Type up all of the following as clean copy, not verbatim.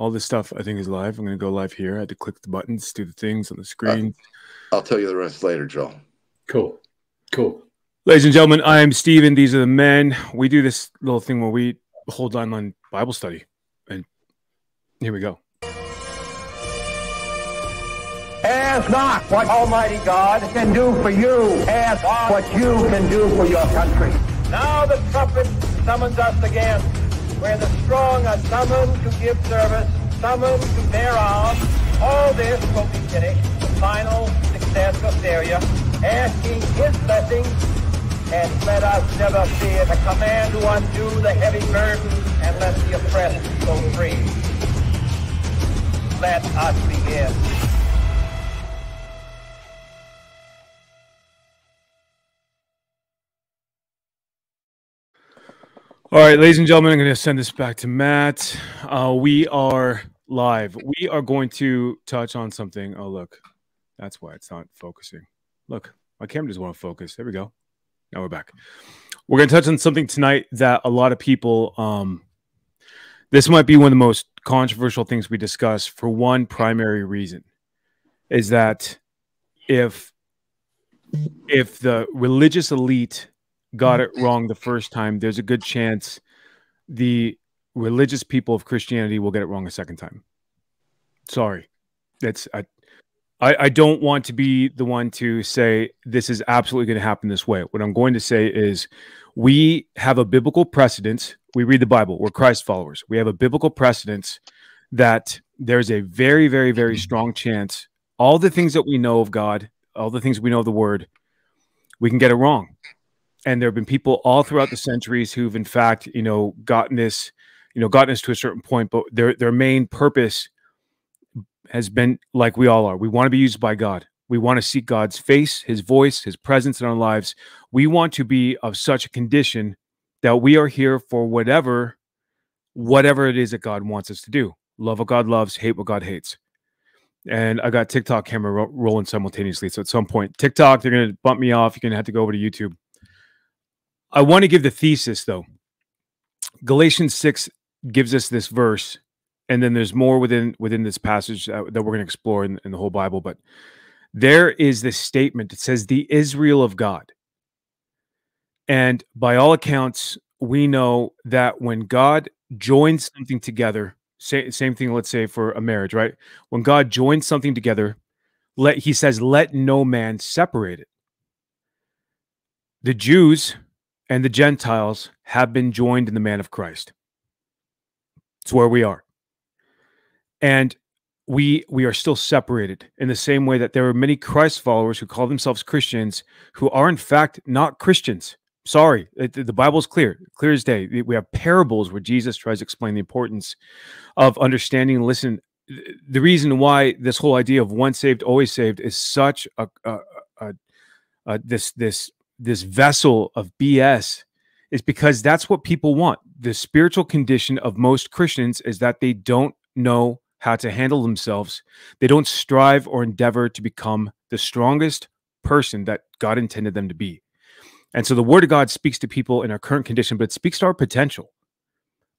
All this stuff, I think, is live. I'm going to go live here. I had to click the buttons, do the things on the screen. I'll tell you the rest later, Joe. Cool. Cool. Ladies and gentlemen, I am Stephen. These are the men. We do this little thing where we hold online Bible study. And here we go. Ask not what Almighty God can do for you. Ask what you can do for your country. Now the trumpet summons us again, where the strong are summoned to give service, summoned to bear arms. All this will be finished, the final success of Syria, asking his blessing, and let us never fear the command to undo the heavy burden, and let the oppressed go free. Let us begin. All right, ladies and gentlemen, I'm going to send this back to Matt. We are live. We are going to touch on something. Oh, look. That's why it's not focusing. Look, my camera doesn't want to focus. There we go. Now we're back. We're going to touch on something tonight that a lot of people... this might be one of the most controversial things we discuss for one primary reason, is that if the religious elite... got it wrong the first time, there's a good chance the religious people of Christianity will get it wrong a second time. Sorry. That's I don't want to be the one to say this is absolutely going to happen this way. What I'm going to say is we have a biblical precedence. We read the Bible. We're Christ followers. We have a biblical precedence that there's a very, very, very strong chance all the things that we know of God, all the things we know of the word, we can get it wrong. And there have been people all throughout the centuries who've, in fact, gotten this to a certain point. But their main purpose has been, like we all are, we want to be used by God. We want to seek God's face, his voice, his presence in our lives. We want to be of such a condition that we are here for whatever it is that God wants us to do. Love what God loves, hate what God hates. And I got TikTok camera rolling simultaneously. So at some point, TikTok, they're going to bump me off. You're going to have to go over to YouTube. I want to give the thesis, though. Galatians 6 gives us this verse, and then there's more within this passage that we're going to explore in the whole Bible. But there is this statement that says, the Israel of God. And by all accounts, we know that when God joins something together, same thing, let's say, for a marriage, right? When God joins something together, he says, let no man separate it. The Jews... and the Gentiles have been joined in the man of Christ. It's where we are. And we are still separated in the same way that there are many Christ followers who call themselves Christians who are, in fact, not Christians. Sorry, the Bible's clear as day. We have parables where Jesus tries to explain the importance of understanding and listening. The reason why this whole idea of once saved, always saved is such this vessel of BS is because that's what people want. The spiritual condition of most Christians is that they don't know how to handle themselves. They don't strive or endeavor to become the strongest person that God intended them to be. And so the word of God speaks to people in our current condition, but it speaks to our potential.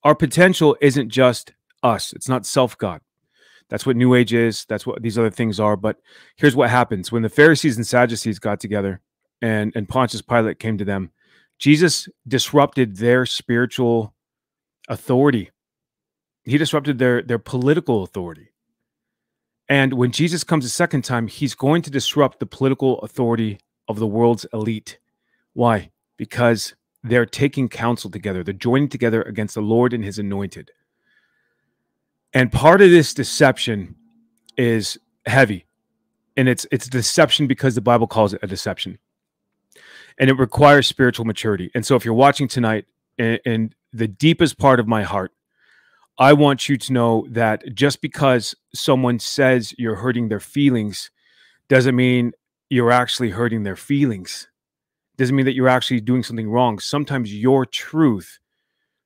Our potential isn't just us. It's not self-God. That's what New Age is. That's what these other things are. But here's what happens. When the Pharisees and Sadducees got together, and Pontius Pilate came to them, Jesus disrupted their spiritual authority. He disrupted their political authority. And when Jesus comes a second time, he's going to disrupt the political authority of the world's elite. Why? Because they're taking counsel together. They're joining together against the Lord and his anointed. And part of this deception is heavy. And it's deception because the Bible calls it a deception. And it requires spiritual maturity. And so if you're watching tonight, in the deepest part of my heart, I want you to know that just because someone says you're hurting their feelings doesn't mean you're actually hurting their feelings. Doesn't mean that you're actually doing something wrong. Sometimes your truth,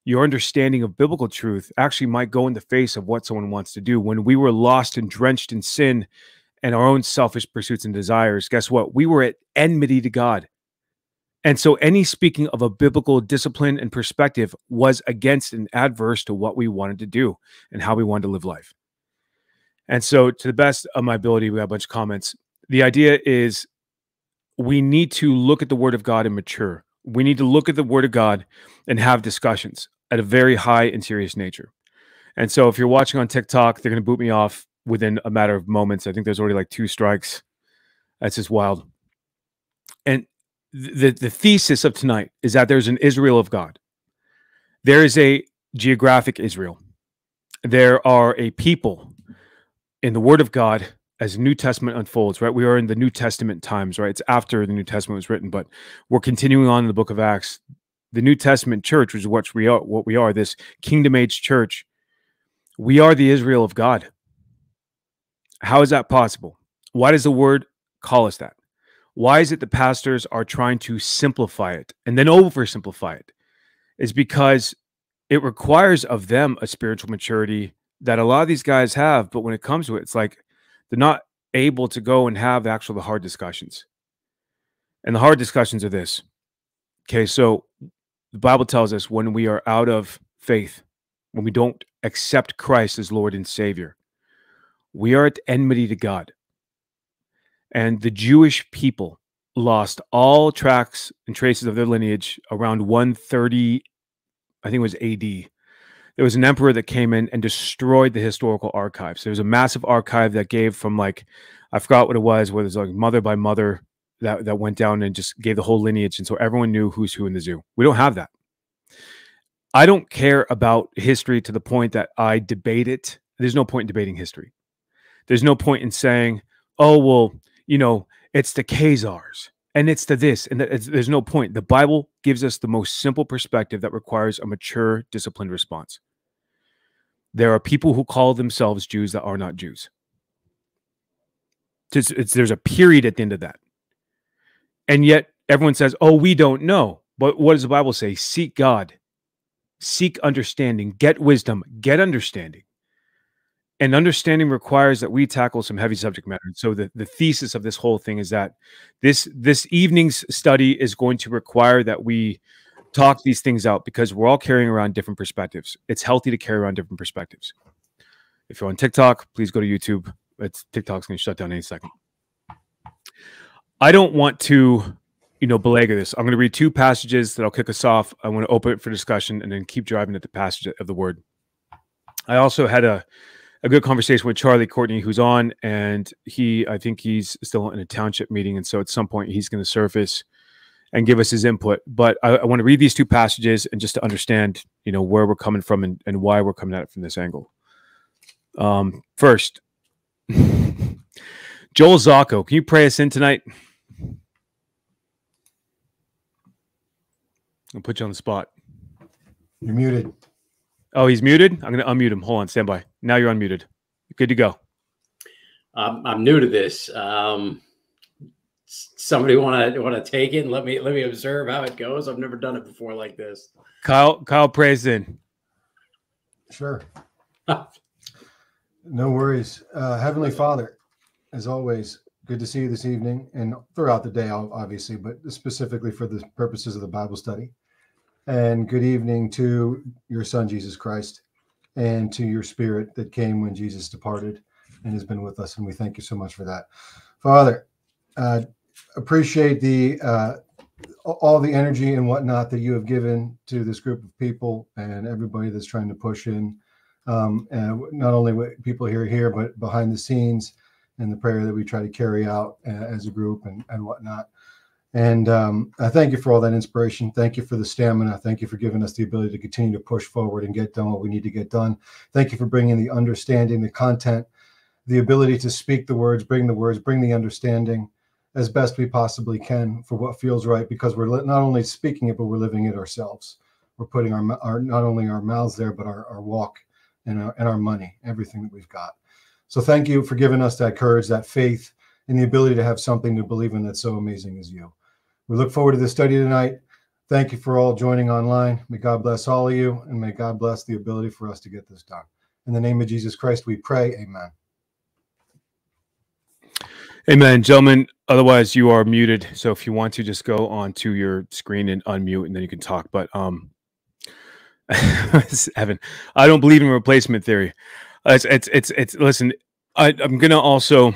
your understanding of biblical truth actually might go in the face of what someone wants to do. When we were lost and drenched in sin and our own selfish pursuits and desires, guess what? We were at enmity to God. And so any speaking of a biblical discipline and perspective was against and adverse to what we wanted to do and how we wanted to live life. And so to the best of my ability, we got a bunch of comments. The idea is we need to look at the Word of God and mature. We need to look at the Word of God and have discussions at a very high and serious nature. And so if you're watching on TikTok, they're going to boot me off within a matter of moments. I think there's already like 2 strikes. That's just wild. And the thesis of tonight is that there's an Israel of God. There is a geographic Israel. There are a people in the Word of God as New Testament unfolds, right? We are in the New Testament times, right? It's after the New Testament was written, but we're continuing on in the book of Acts. The New Testament church, which is what we are, this kingdom age church, we are the Israel of God. How is that possible? Why does the word call us that? Why is it the pastors are trying to simplify it and then oversimplify it? It's because it requires of them a spiritual maturity that a lot of these guys have, but when it comes to it, it's like they're not able to go and have actual the hard discussions. And the hard discussions are this. Okay, so the Bible tells us when we are out of faith, when we don't accept Christ as Lord and Savior, we are at enmity to God. And the Jewish people lost all tracks and traces of their lineage around 130, I think it was AD. There was an emperor that came in and destroyed the historical archives. There was a massive archive that gave from like, I forgot what it was, whether it's like mother by mother that went down and just gave the whole lineage. And so everyone knew who's who in the zoo. We don't have that. I don't care about history to the point that I debate it. There's no point in debating history. There's no point in saying, oh, well, you know, it's the Khazars and it's the this. And there's no point. The Bible gives us the most simple perspective that requires a mature, disciplined response. There are people who call themselves Jews that are not Jews. There's a period at the end of that. And yet everyone says, oh, we don't know. But what does the Bible say? Seek God. Seek understanding. Get wisdom. Get understanding. And understanding requires that we tackle some heavy subject matter. And so the thesis of this whole thing is that this evening's study is going to require that we talk these things out because we're all carrying around different perspectives. It's healthy to carry around different perspectives. If you're on TikTok, please go to YouTube. TikTok's going to shut down any second. I don't want to, belabor this. I'm going to read 2 passages that I'll kick us off. I want to open it for discussion and then keep driving at the passage of the word. I also had a good conversation with Charlie Courtney, who's on, and I think he's still in a township meeting. And so at some point he's going to surface and give us his input. But I want to read these 2 passages and just to understand, where we're coming from and why we're coming at it from this angle. First, Joel Zocco, can you pray us in tonight? I'll put you on the spot. You're muted. Oh, he's muted? I'm going to unmute him. Hold on. Stand by. Now you're unmuted. Good to go. I'm new to this. Somebody want to take it and let me observe how it goes? I've never done it before like this. Kyle prays in. Sure. No worries. Heavenly Father, as always, good to see you this evening and throughout the day, obviously, but specifically for the purposes of the Bible study. And good evening to your son, Jesus Christ, and to your spirit that came when Jesus departed and has been with us. And we thank you so much for that. Father, appreciate all the energy and whatnot that you have given to this group of people and everybody that's trying to push in, and not only what people hear here, but behind the scenes and the prayer that we try to carry out as a group and whatnot. And I thank you for all that inspiration. Thank you for the stamina. Thank you for giving us the ability to continue to push forward and get done what we need to get done. Thank you for bringing the understanding, the content, the ability to speak the words, bring the understanding as best we possibly can for what feels right, because we're not only speaking it, but we're living it ourselves. We're putting our not only our mouths there, but our walk and our money, everything that we've got. So thank you for giving us that courage, that faith, and the ability to have something to believe in that's so amazing as you. We look forward to the study tonight. Thank you for all joining online. May God bless all of you, and may God bless the ability for us to get this done. In the name of Jesus Christ, we pray. Amen. Amen. Gentlemen, otherwise you are muted. So if you want to just go onto your screen and unmute and then you can talk. But Evan, I don't believe in replacement theory. Listen, I'm going to also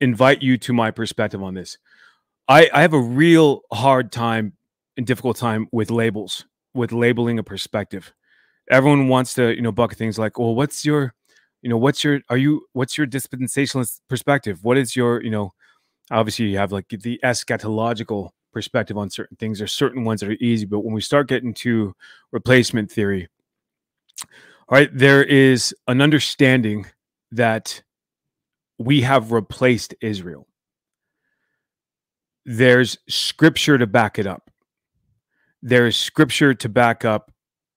invite you to my perspective on this. I have a real hard time and difficult time with labels, with labeling a perspective. Everyone wants to, bucket things like, well, what's your, what's your dispensationalist perspective? What is your, obviously you have like the eschatological perspective on certain things. There's certain ones that are easy, but when we start getting to replacement theory, all right, there is an understanding that we have replaced Israel. There's scripture to back it up. There is scripture to back up.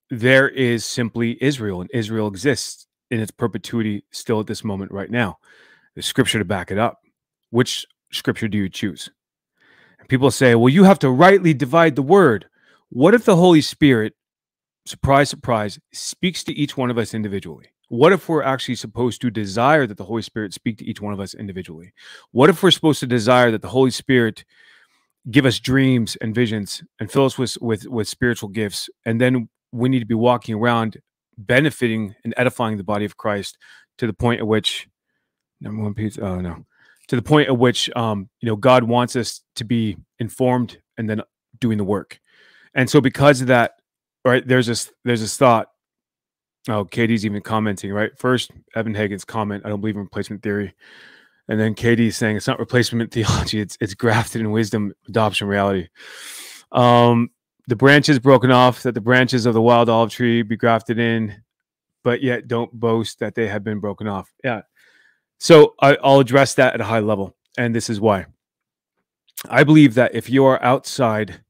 There is simply Israel, and Israel exists in its perpetuity still at this moment right now. There's scripture to back it up. Which scripture do you choose? And people say, well, you have to rightly divide the word. What if the Holy Spirit, surprise, surprise, speaks to each one of us individually? What if we're actually supposed to desire that the Holy Spirit speak to each one of us individually? What if we're supposed to desire that the Holy Spirit give us dreams and visions and fill us with spiritual gifts, and then we need to be walking around benefiting and edifying the body of Christ to the point at which God wants us to be informed and then doing the work. And so because of that, right, there's this thought. Oh, Katie's even commenting, right? First, Evan Hagen's comment, I don't believe in replacement theory. And then Katie's saying it's not replacement theology, it's grafted in wisdom, adoption, reality. The branches broken off, that the branches of the wild olive tree be grafted in, but yet don't boast that they have been broken off. Yeah. So I'll address that at a high level. And this is why. I believe that if you are outside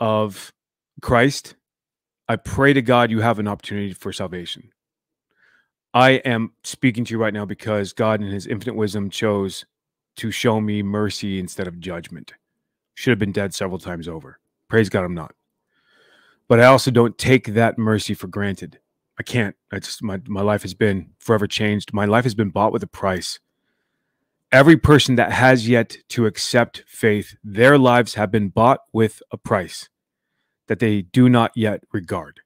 of Christ, I pray to God you have an opportunity for salvation. I am speaking to you right now because God in his infinite wisdom chose to show me mercy instead of judgment. Should have been dead several times over. Praise God, I'm not. But I also don't take that mercy for granted. I can't. My life has been forever changed. My life has been bought with a price. Every person that has yet to accept faith, their lives have been bought with a price that they do not yet regard.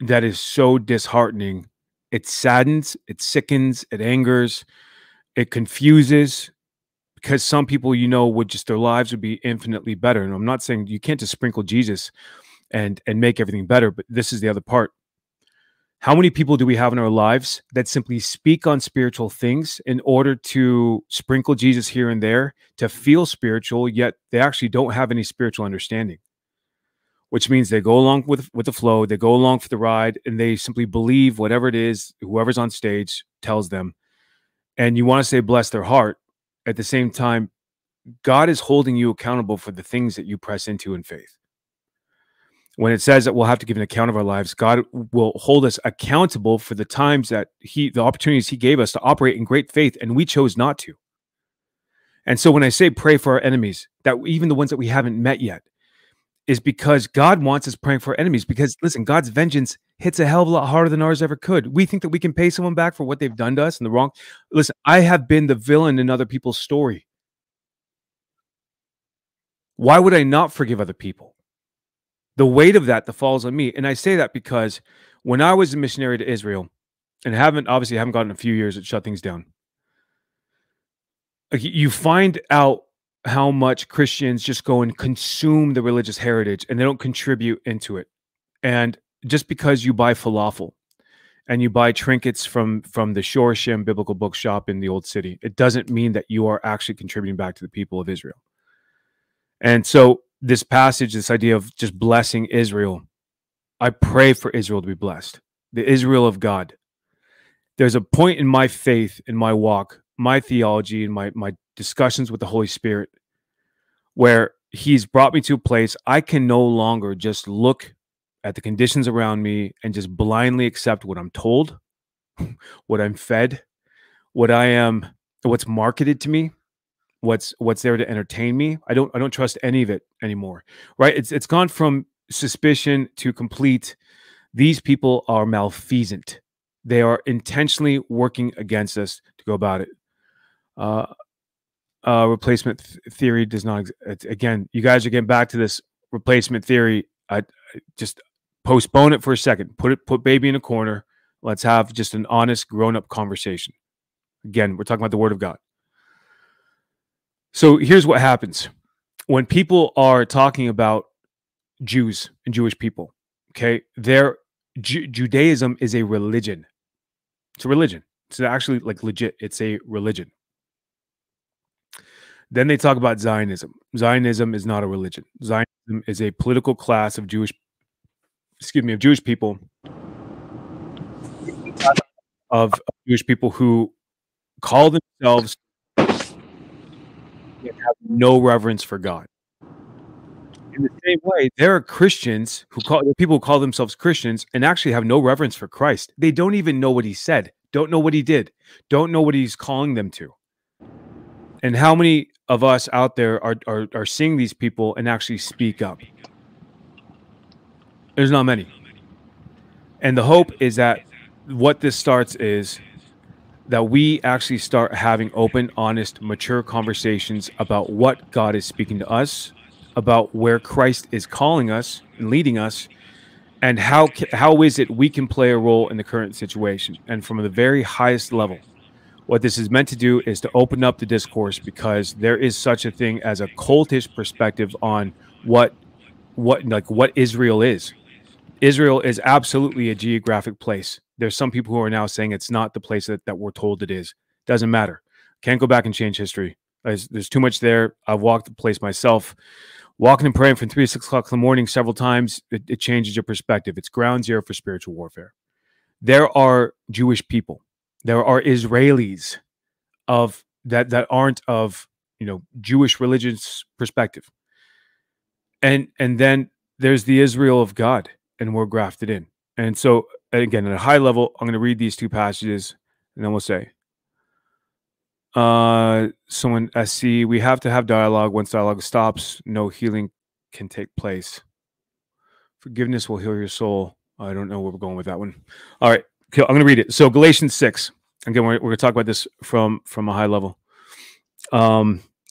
That is so disheartening. It saddens, it sickens, it angers, it confuses, because some people, would just, their lives would be infinitely better. And I'm not saying you can't just sprinkle Jesus and make everything better, but this is the other part. How many people do we have in our lives that simply speak on spiritual things in order to sprinkle Jesus here and there to feel spiritual, yet they actually don't have any spiritual understanding, which means they go along with the flow, they go along for the ride, and they simply believe whatever it is, whoever's on stage tells them. And you want to say bless their heart. At the same time, God is holding you accountable for the things that you press into in faith. When it says that we'll have to give an account of our lives, God will hold us accountable for the times that the opportunities he gave us to operate in great faith, and we chose not to. And so when I say pray for our enemies, that even the ones that we haven't met yet, is because God wants us praying for our enemies. Because listen, God's vengeance hits a hell of a lot harder than ours ever could. We think that we can pay someone back for what they've done to us and the wrong. Listen, I have been the villain in other people's story. Why would I not forgive other people? The weight of that falls on me. And I say that because when I was a missionary to Israel, and obviously haven't gotten a few years, it shut things down. You find out how much Christians just go and consume the religious heritage and they don't contribute into it. And just because you buy falafel and you buy trinkets from the Shoreshim biblical bookshop in the old city, it doesn't mean that you are actually contributing back to the people of Israel. And so this passage, this idea of just blessing Israel, I pray for Israel to be blessed, the Israel of God. There's a point in my faith, in my walk, my theology, and my discussions with the Holy Spirit where he's brought me to a place I can no longer just look at the conditions around me and just blindly accept what I'm told, what I'm fed, what's marketed to me, what's there to entertain me. I don't trust any of it anymore, right? It's gone from suspicion to complete. These people are malfeasant. They are intentionally working against us to go about it. replacement theory does not exist. Again, you guys are getting back to this replacement theory. I just postpone it for a second. Put baby in a corner. Let's have just an honest, grown-up conversation. Again, we're talking about the Word of God. So here's what happens when people are talking about Jews and Jewish people. Okay, their Judaism is a religion. It's a religion. It's actually like legit. It's a religion. Then they talk about Zionism. Zionism is not a religion. Zionism is a political class of Jewish people, of Jewish people who call themselves and have no reverence for God. In the same way, there are Christians who call people who call themselves Christians and actually have no reverence for Christ. They don't even know what he said, don't know what he did, don't know what he's calling them to. And how many of us out there are seeing these people and actually speak up? There's not many. And the hope is that what this starts is that we actually start having open, honest, mature conversations about what God is speaking to us, about where Christ is calling us and leading us, and how is it we can play a role in the current situation. And from the very highest level, what this is meant to do is to open up the discourse, because there is such a thing as a cultish perspective on what Israel is. Israel is absolutely a geographic place. There's some people who are now saying it's not the place that we're told it is. Doesn't matter. Can't go back and change history. There's too much there. I've walked the place myself. Walking and praying from 3 to 6 o'clock in the morning several times, it changes your perspective. It's ground zero for spiritual warfare. There are Jewish people. There are Israelis of that aren't of, you know, Jewish religious perspective. And then there's the Israel of God, and we're grafted in. And so again, at a high level, I'm going to read these two passages, and then we'll say, someone SC, we have to have dialogue. Once dialogue stops, no healing can take place. Forgiveness will heal your soul. I don't know where we're going with that one. All right. I'm going to read it. So Galatians 6. Again, we're going to talk about this from a high level.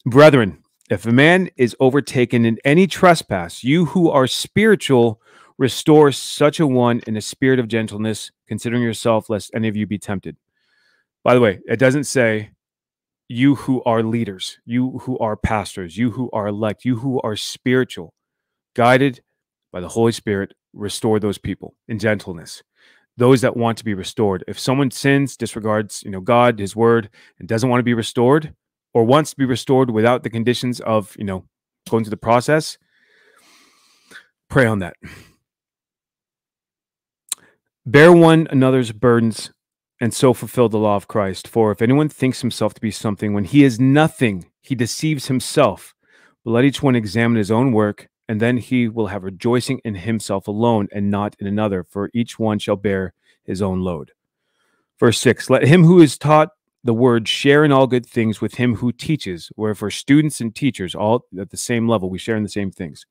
Brethren, if a man is overtaken in any trespass, you who are spiritual, restore such a one in a spirit of gentleness, considering yourself, lest any of you be tempted. By the way, it doesn't say you who are leaders, you who are pastors, you who are elect, you who are spiritual, guided by the Holy Spirit, restore those people in gentleness. Those that want to be restored. If someone sins, disregards, you know, God, his word, and doesn't want to be restored, or wants to be restored without the conditions of, you know, going through the process, pray on that. Bear one another's burdens and so fulfill the law of Christ. For if anyone thinks himself to be something when he is nothing, he deceives himself. But let each one examine his own work, and then he will have rejoicing in himself alone and not in another, for each one shall bear his own load. Verse 6, let him who is taught the word share in all good things with him who teaches, wherefore students and teachers, all at the same level, we share in the same things.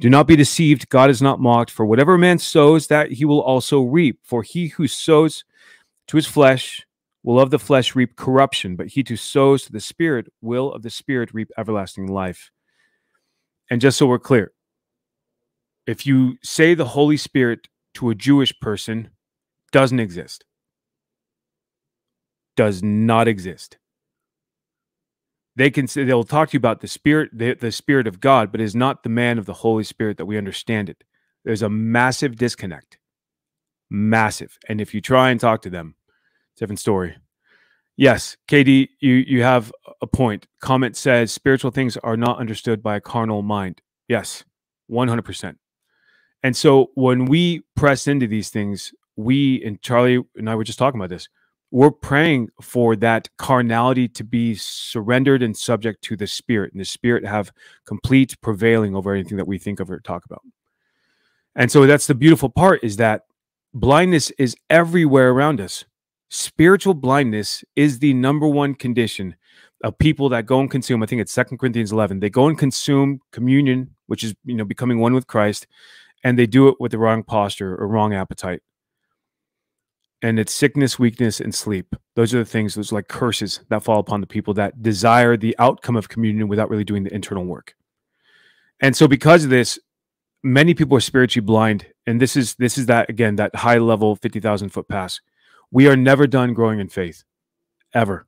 Do not be deceived, God is not mocked, for whatever a man sows, that he will also reap. For he who sows to his flesh will of the flesh reap corruption, but he who sows to the Spirit will of the Spirit reap everlasting life. And just so we're clear, if you say the Holy Spirit to a Jewish person, doesn't exist. Does not exist. They can say, they'll talk to you about the Spirit, the Spirit of God, but is not the man of the Holy Spirit that we understand it. There's a massive disconnect. Massive. And if you try and talk to them, different story. Yes, KD, you have a point. Comment says, spiritual things are not understood by a carnal mind. Yes, 100%. And so when we press into these things, we, and Charlie and I were just talking about this, we're praying for that carnality to be surrendered and subject to the Spirit, and the Spirit have complete prevailing over anything that we think of or talk about. And so that's the beautiful part, is that blindness is everywhere around us. Spiritual blindness is the number one condition of people that go and consume. I think it's 2 Corinthians 11. They go and consume communion, which is, you know, becoming one with Christ, and they do it with the wrong posture or wrong appetite. And it's sickness, weakness, and sleep. Those are the things, those like curses that fall upon the people that desire the outcome of communion without really doing the internal work. And so because of this, many people are spiritually blind. And this is that, again, that high level 50,000 foot pass. We are never done growing in faith, ever.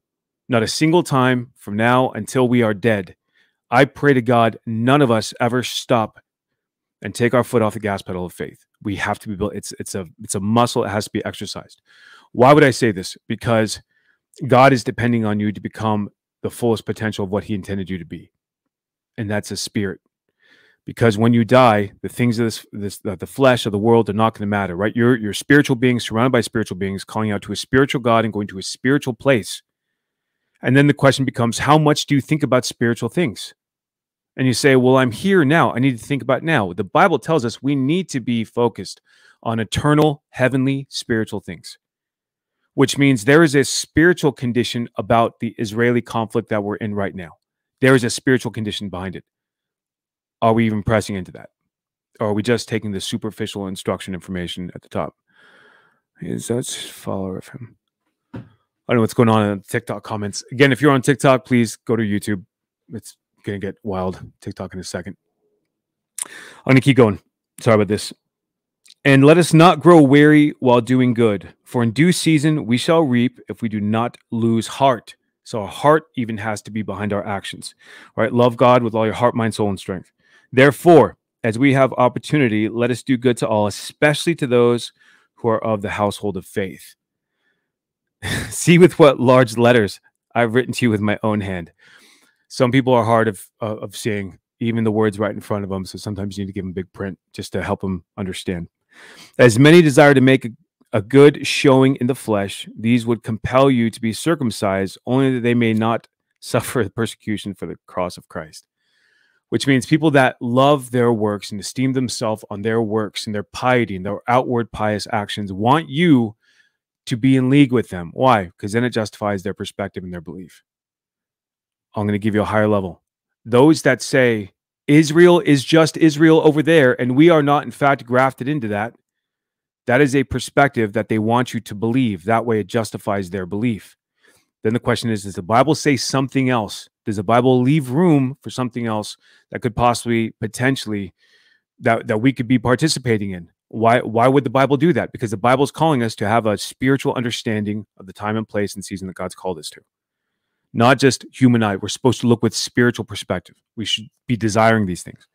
Not a single time from now until we are dead. I pray to God, none of us ever stop and take our foot off the gas pedal of faith. We have to be built. It's a muscle. It has to be exercised. Why would I say this? Because God is depending on you to become the fullest potential of what he intended you to be. And that's a spirit. Because when you die, the things of the flesh of the world are not going to matter, right? You're spiritual beings surrounded by spiritual beings, calling out to a spiritual God and going to a spiritual place. And then the question becomes, how much do you think about spiritual things? And you say, well, I'm here now. I need to think about now. The Bible tells us we need to be focused on eternal, heavenly, spiritual things, which means there is a spiritual condition about the Israeli conflict that we're in right now. There is a spiritual condition behind it. Are we even pressing into that? Or are we just taking the superficial instruction information at the top? Is that a follower of him? I don't know what's going on in the TikTok comments. Again, if you're on TikTok, please go to YouTube. It's going to get wild, TikTok, in a second. I'm going to keep going. Sorry about this. And let us not grow weary while doing good, for in due season we shall reap if we do not lose heart. So our heart even has to be behind our actions, right? Love God with all your heart, mind, soul, and strength. Therefore, as we have opportunity, let us do good to all, especially to those who are of the household of faith. See with what large letters I've written to you with my own hand. Some people are hard of seeing even the words right in front of them. So sometimes you need to give them big print just to help them understand. As many desire to make a good showing in the flesh, these would compel you to be circumcised, only that they may not suffer persecution for the cross of Christ. Which means people that love their works and esteem themselves on their works and their piety and their outward pious actions want you to be in league with them. Why? Because then it justifies their perspective and their belief. I'm going to give you a higher level. Those that say Israel is just Israel over there, and we are not, in fact, grafted into that, that is a perspective that they want you to believe. That way it justifies their belief. Then the question is, does the Bible say something else? Does the Bible leave room for something else that could possibly, potentially, that we could be participating in? Why would the Bible do that? Because the Bible is calling us to have a spiritual understanding of the time and place and season that God's called us to. Not just human eye. We're supposed to look with spiritual perspective. We should be desiring these things.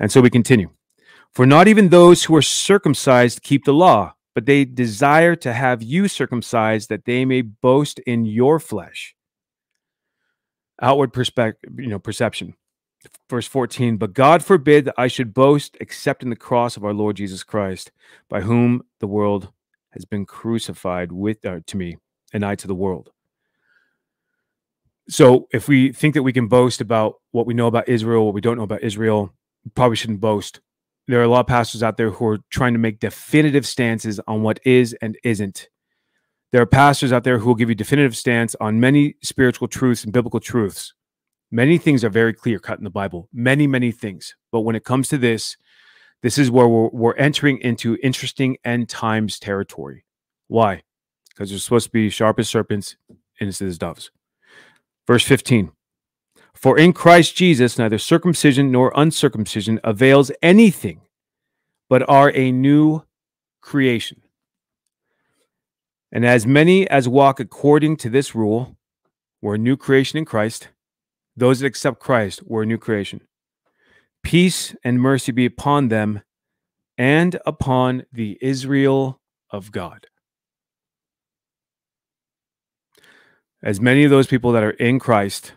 And so we continue. For not even those who are circumcised keep the law, but they desire to have you circumcised that they may boast in your flesh. Outward perspective, perception. Verse 14, but God forbid that I should boast except in the cross of our Lord Jesus Christ, by whom the world has been crucified to me, and I to the world. So if we think that we can boast about what we know about Israel, what we don't know about Israel, we probably shouldn't boast. There are a lot of pastors out there who are trying to make definitive stances on what is and isn't. There are pastors out there who will give you definitive stance on many spiritual truths and biblical truths. Many things are very clear cut in the Bible. Many, many things. But when it comes to this, this is where we're entering into interesting end times territory. Why? Because you're supposed to be sharp as serpents, innocent as doves. Verse 15, for in Christ Jesus, neither circumcision nor uncircumcision avails anything, but are a new creation. And as many as walk according to this rule, we're a new creation in Christ. Those that accept Christ, we're a new creation. Peace and mercy be upon them and upon the Israel of God. As many of those people that are in Christ,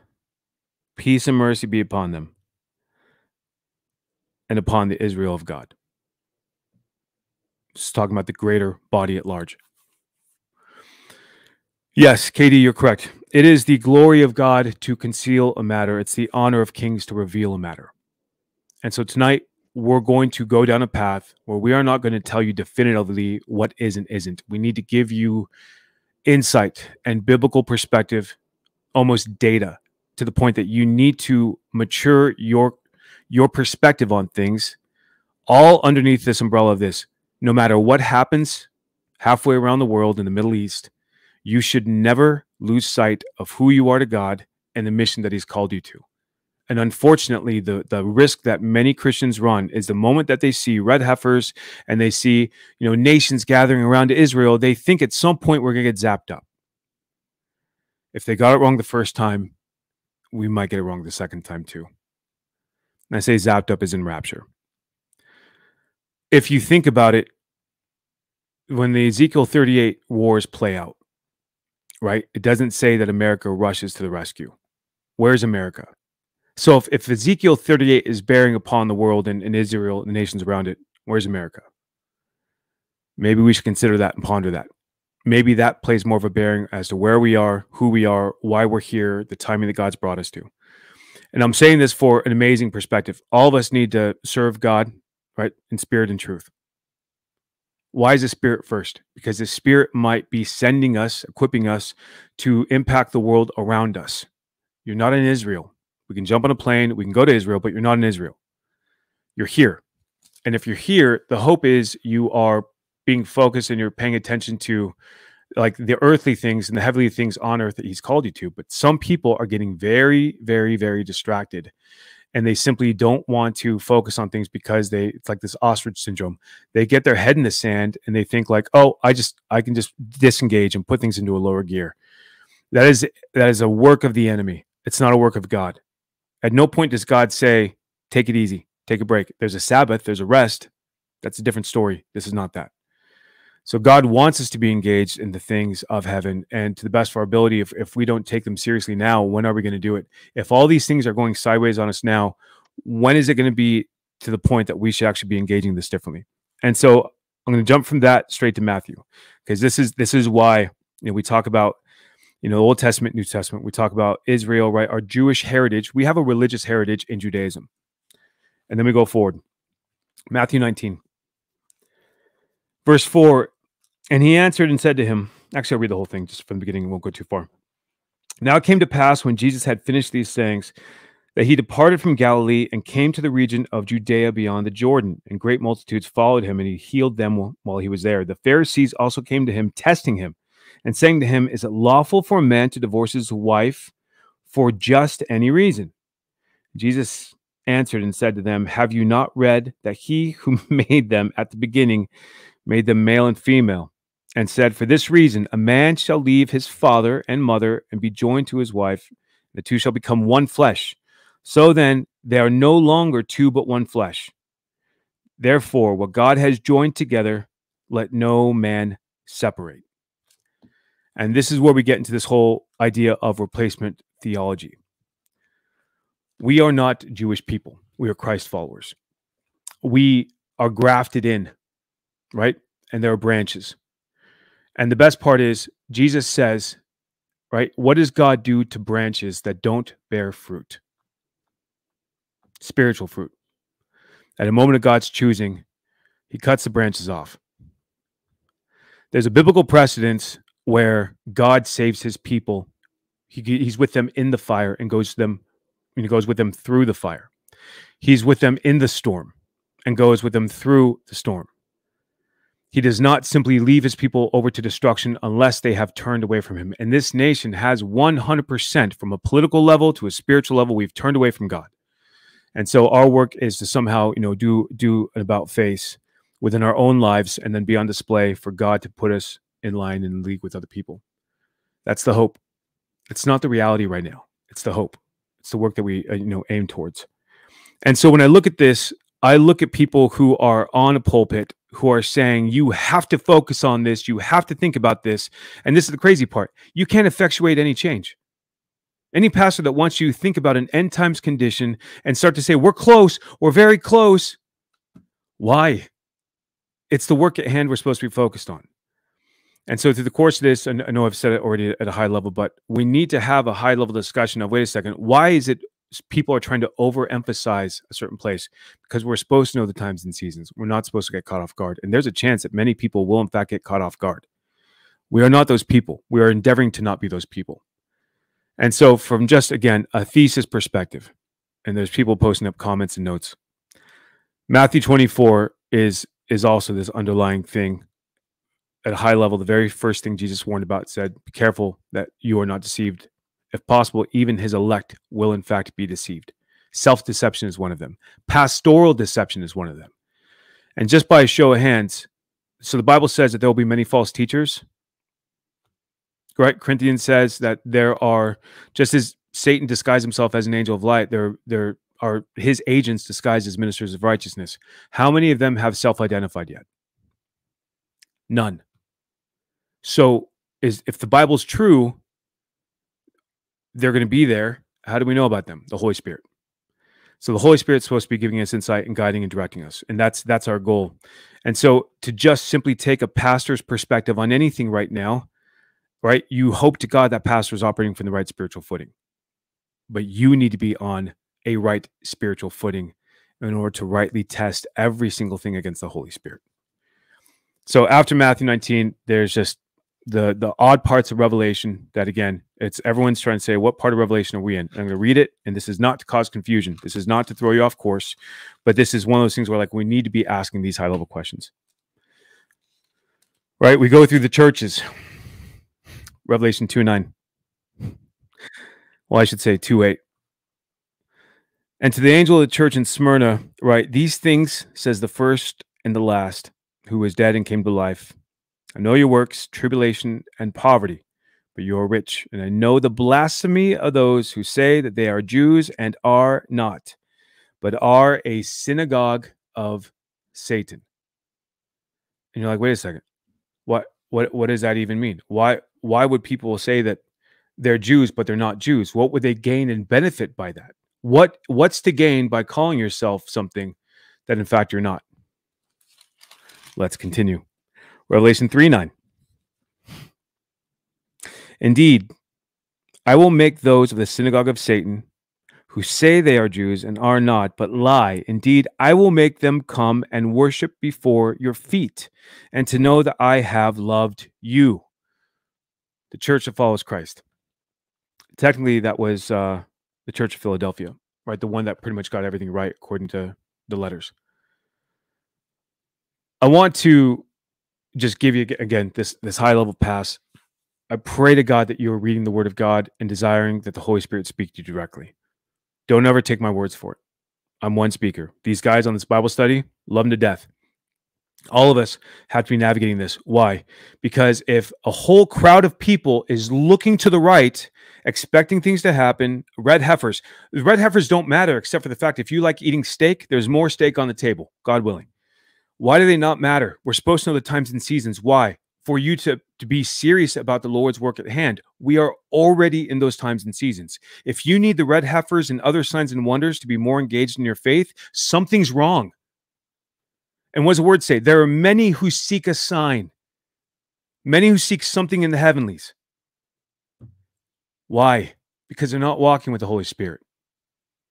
peace and mercy be upon them and upon the Israel of God. Just talking about the greater body at large. Yes, KD, you're correct. It is the glory of God to conceal a matter. It's the honor of kings to reveal a matter. And so tonight, we're going to go down a path where we are not going to tell you definitively what is and isn't. We need to give you insight and biblical perspective, almost data, to the point that you need to mature your perspective on things, all underneath this umbrella of this. No matter what happens, halfway around the world in the Middle East, you should never lose sight of who you are to God and the mission that he's called you to. And unfortunately, the risk that many Christians run is the moment that they see red heifers and they see, you know, nations gathering around Israel, they think at some point we're going to get zapped up. If they got it wrong the first time, we might get it wrong the second time too. And I say zapped up as in rapture. If you think about it, when the Ezekiel 38 wars play out, right? It doesn't say that America rushes to the rescue. Where's America? So if Ezekiel 38 is bearing upon the world and Israel and the nations around it, where's America? Maybe we should consider that and ponder that. Maybe that plays more of a bearing as to where we are, who we are, why we're here, the timing that God's brought us to. And I'm saying this for an amazing perspective. All of us need to serve God, right, in spirit and truth. Why is the spirit first? Because the spirit might be sending us, equipping us to impact the world around us. You're not in Israel. We can jump on a plane, we can go to Israel, but you're not in Israel. You're here. And if you're here, the hope is you are being focused and you're paying attention to like the earthly things and the heavenly things on earth that he's called you to. But some people are getting very, very, very distracted. And they simply don't want to focus on things because it's like this ostrich syndrome. They get their head in the sand and they think like, oh, I can just disengage and put things into a lower gear. That is a work of the enemy. It's not a work of God. At no point does God say, take it easy, take a break. There's a Sabbath, there's a rest. That's a different story. This is not that. So God wants us to be engaged in the things of heaven and to the best of our ability. If we don't take them seriously now, when are we going to do it? If all these things are going sideways on us now, when is it going to be to the point that we should actually be engaging this differently? And so I'm going to jump from that straight to Matthew, because this is why, we talk about, Old Testament, New Testament. We talk about Israel, right? Our Jewish heritage. We have a religious heritage in Judaism. And then we go forward. Matthew 19. Verse 4, and he answered and said to him, actually, I'll read the whole thing just from the beginning. It won't go too far. Now it came to pass when Jesus had finished these sayings that he departed from Galilee and came to the region of Judea beyond the Jordan. And great multitudes followed him, and he healed them while he was there. The Pharisees also came to him, testing him, and saying to him, is it lawful for a man to divorce his wife for just any reason? Jesus answered and said to them, have you not read that he who made them at the beginning made them male and female, and said, for this reason, a man shall leave his father and mother and be joined to his wife, and the two shall become one flesh. So then they are no longer two, but one flesh. Therefore, what God has joined together, let no man separate. And this is where we get into this whole idea of replacement theology. We are not Jewish people. We are Christ followers. We are grafted in, right? And there are branches. And the best part is Jesus says, right, what does God do to branches that don't bear fruit? Spiritual fruit. At a moment of God's choosing, he cuts the branches off. There's a biblical precedence where God saves his people. He's with them in the fire and goes with them through the fire. He's with them in the storm and goes with them through the storm. He does not simply leave his people over to destruction unless they have turned away from him. And this nation has 100%, from a political level to a spiritual level, we've turned away from God. And so our work is to somehow, do an about-face within our own lives and then be on display for God to put us in line and in league with other people. That's the hope. It's not the reality right now. It's the hope. It's the work that we, aim towards. And so when I look at this, I look at people who are on a pulpit who are saying, you have to focus on this. You have to think about this. And this is the crazy part. You can't effectuate any change. Any pastor that wants you to think about an end times condition and start to say, we're close, we're very close. Why? It's the work at hand we're supposed to be focused on. And so through the course of this, and I know I've said it already at a high level, but we need to have a high level discussion of, wait a second, why is it people are trying to overemphasize a certain place? Because we're supposed to know the times and seasons. We're not supposed to get caught off guard. And there's a chance that many people will, in fact, get caught off guard. We are not those people. We are endeavoring to not be those people. And so from just, again, a thesis perspective, and there's people posting up comments and notes, Matthew 24 is also this underlying thing. at a high level, the very first thing Jesus warned about said, be careful that you are not deceived. If possible, even his elect will in fact be deceived. Self-deception is one of them. Pastoral deception is one of them. And just by a show of hands, so the Bible says that there will be many false teachers. Right? Corinthians says that there are, just as Satan disguised himself as an angel of light, there are his agents disguised as ministers of righteousness. How many of them have self-identified yet? None. So if the Bible's true, they're going to be there. How do we know about them? The Holy Spirit. So the Holy Spirit's supposed to be giving us insight and guiding and directing us. And that's our goal. And so to just simply take a pastor's perspective on anything right now, right? You hope to God that pastor is operating from the right spiritual footing, but you need to be on a right spiritual footing in order to rightly test every single thing against the Holy Spirit. So after Matthew 19, there's just the odd parts of Revelation that, again, it's everyone's trying to say, what part of Revelation are we in? I'm going to read it, and this is not to cause confusion. This is not to throw you off course, but this is one of those things where, like, we need to be asking these high-level questions. Right? We go through the churches. Revelation 2:9. Well, I should say 2:8. And to the angel of the church in Smyrna, right, these things says the first and the last, who was dead and came to life. I know your works, tribulation and poverty, but you are rich. And I know the blasphemy of those who say that they are Jews and are not, but are a synagogue of Satan. And you're like, wait a second. What does that even mean? Why would people say that they're Jews, but they're not Jews? What would they gain and benefit by that? What's to gain by calling yourself something that in fact you're not? Let's continue. Revelation 3:9. Indeed, I will make those of the synagogue of Satan who say they are Jews and are not, but lie. Indeed, I will make them come and worship before your feet and to know that I have loved you. The church that follows Christ. Technically, that was the Church of Philadelphia, right? The one that pretty much got everything right according to the letters. I want to just give you, again, this high-level pass. I pray to God that you are reading the Word of God and desiring that the Holy Spirit speak to you directly. Don't ever take my words for it. I'm one speaker. These guys on this Bible study, love them to death. All of us have to be navigating this. Why? Because if a whole crowd of people is looking to the right, expecting things to happen, red heifers don't matter except for the fact if you like eating steak, there's more steak on the table, God willing. Why do they not matter? We're supposed to know the times and seasons. Why? For you to be serious about the Lord's work at hand. We are already in those times and seasons. If you need the red heifers and other signs and wonders to be more engaged in your faith, something's wrong. And what does the word say? There are many who seek a sign. Many who seek something in the heavenlies. Why? Because they're not walking with the Holy Spirit.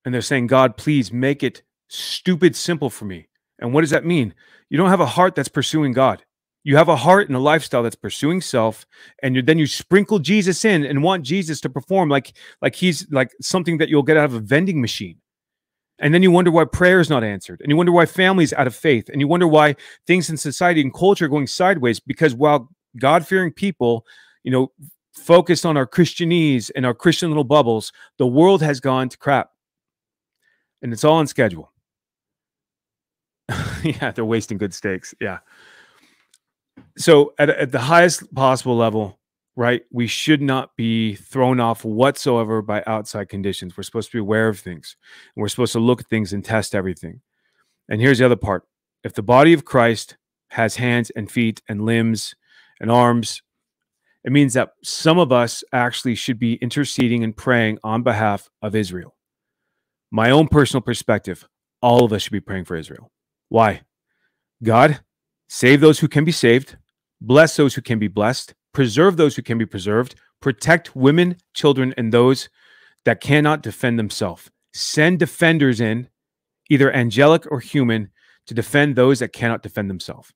And they're saying, God, please make it stupid simple for me. And what does that mean? You don't have a heart that's pursuing God. You have a heart and a lifestyle that's pursuing self, and then you sprinkle Jesus in and want Jesus to perform like he's like something that you'll get out of a vending machine. And then you wonder why prayer is not answered, and you wonder why families out of faith, and you wonder why things in society and culture are going sideways, because while God-fearing people, you know, focused on our Christianese and our Christian little bubbles, the world has gone to crap, and it's all on schedule. Yeah, they're wasting good steaks. Yeah. So at the highest possible level, right, we should not be thrown off whatsoever by outside conditions. We're supposed to be aware of things. And we're supposed to look at things and test everything. And here's the other part. If the body of Christ has hands and feet and limbs and arms, it means that some of us actually should be interceding and praying on behalf of Israel. My own personal perspective, all of us should be praying for Israel. Why? God, save those who can be saved, bless those who can be blessed, preserve those who can be preserved, protect women, children, and those that cannot defend themselves. Send defenders in, either angelic or human, to defend those that cannot defend themselves.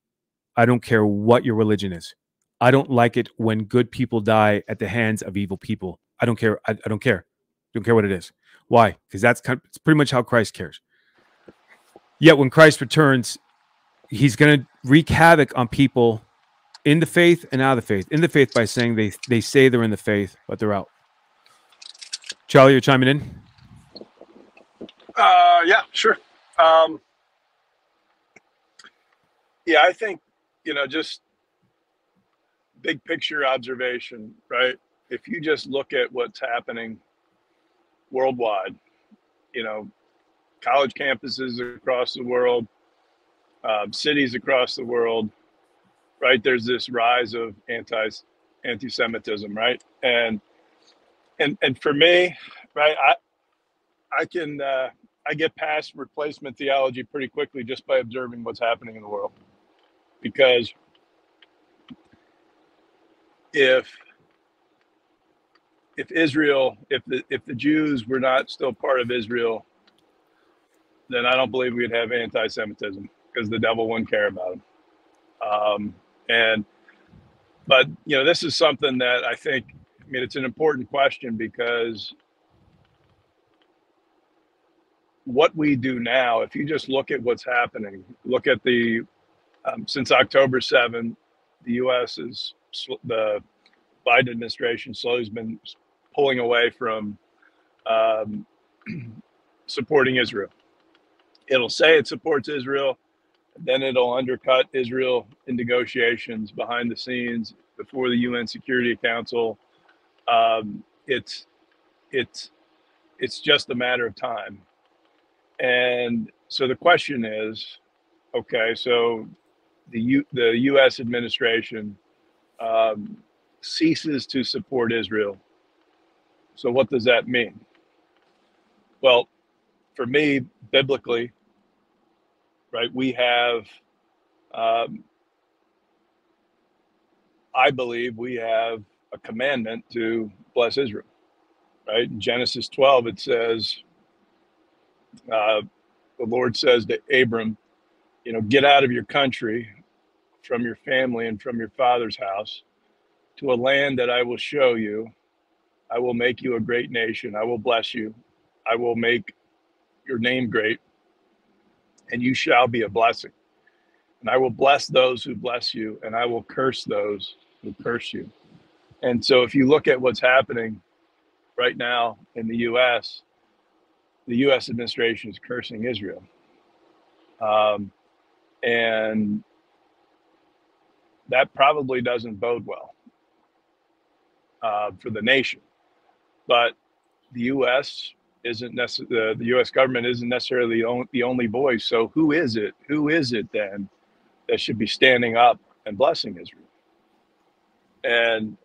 I don't care what your religion is. I don't like it when good people die at the hands of evil people. I don't care. I don't care. I don't care what it is. Why? Because that's kind of, it's pretty much how Christ cares. Yet when Christ returns, he's going to wreak havoc on people in the faith and out of the faith. In the faith by saying they say they're in the faith, but they're out. Charlie, you're chiming in? Yeah, sure. Yeah, I think, you know, just big picture observation, right? If you just look at what's happening worldwide, you know, college campuses across the world, cities across the world, right? There's this rise of anti-Semitism, right? And for me, right, I get past replacement theology pretty quickly just by observing what's happening in the world. Because if Israel, if the Jews were not still part of Israel, then I don't believe we'd have anti-Semitism, because the devil wouldn't care about them. But you know, this is something that I think, I mean, it's an important question, because what we do now, if you just look at what's happening, look at the, since October 7th, the U.S. is, the Biden administration slowly has been pulling away from supporting Israel. It'll say it supports Israel, then it'll undercut Israel in negotiations behind the scenes before the UN Security Council. It's just a matter of time. And so the question is, okay, so the U.S. administration ceases to support Israel. So what does that mean? Well, for me, biblically, right, we have, I believe we have a commandment to bless Israel, right? In Genesis 12, it says, the Lord says to Abram, you know, get out of your country, from your family and from your father's house, to a land that I will show you. I will make you a great nation. I will bless you. I will make your name great, and you shall be a blessing. And I will bless those who bless you, and I will curse those who curse you. And so if you look at what's happening right now in the U.S. administration is cursing Israel. And that probably doesn't bode well for the nation. But the U.S. isn't necessarily, the U.S. government isn't necessarily the only voice. So who is it? Who is it then that should be standing up and blessing Israel? And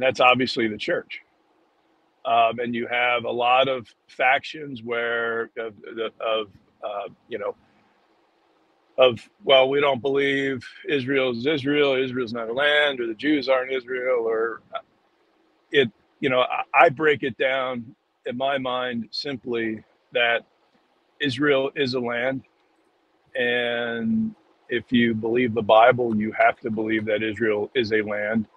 that's obviously the church. And you have a lot of factions where well, we don't believe Israel is Israel, Israel's not a land, or the Jews aren't Israel, or it, you know, I break it down in my mind simply that Israel is a land. And if you believe the Bible, you have to believe that Israel is a land.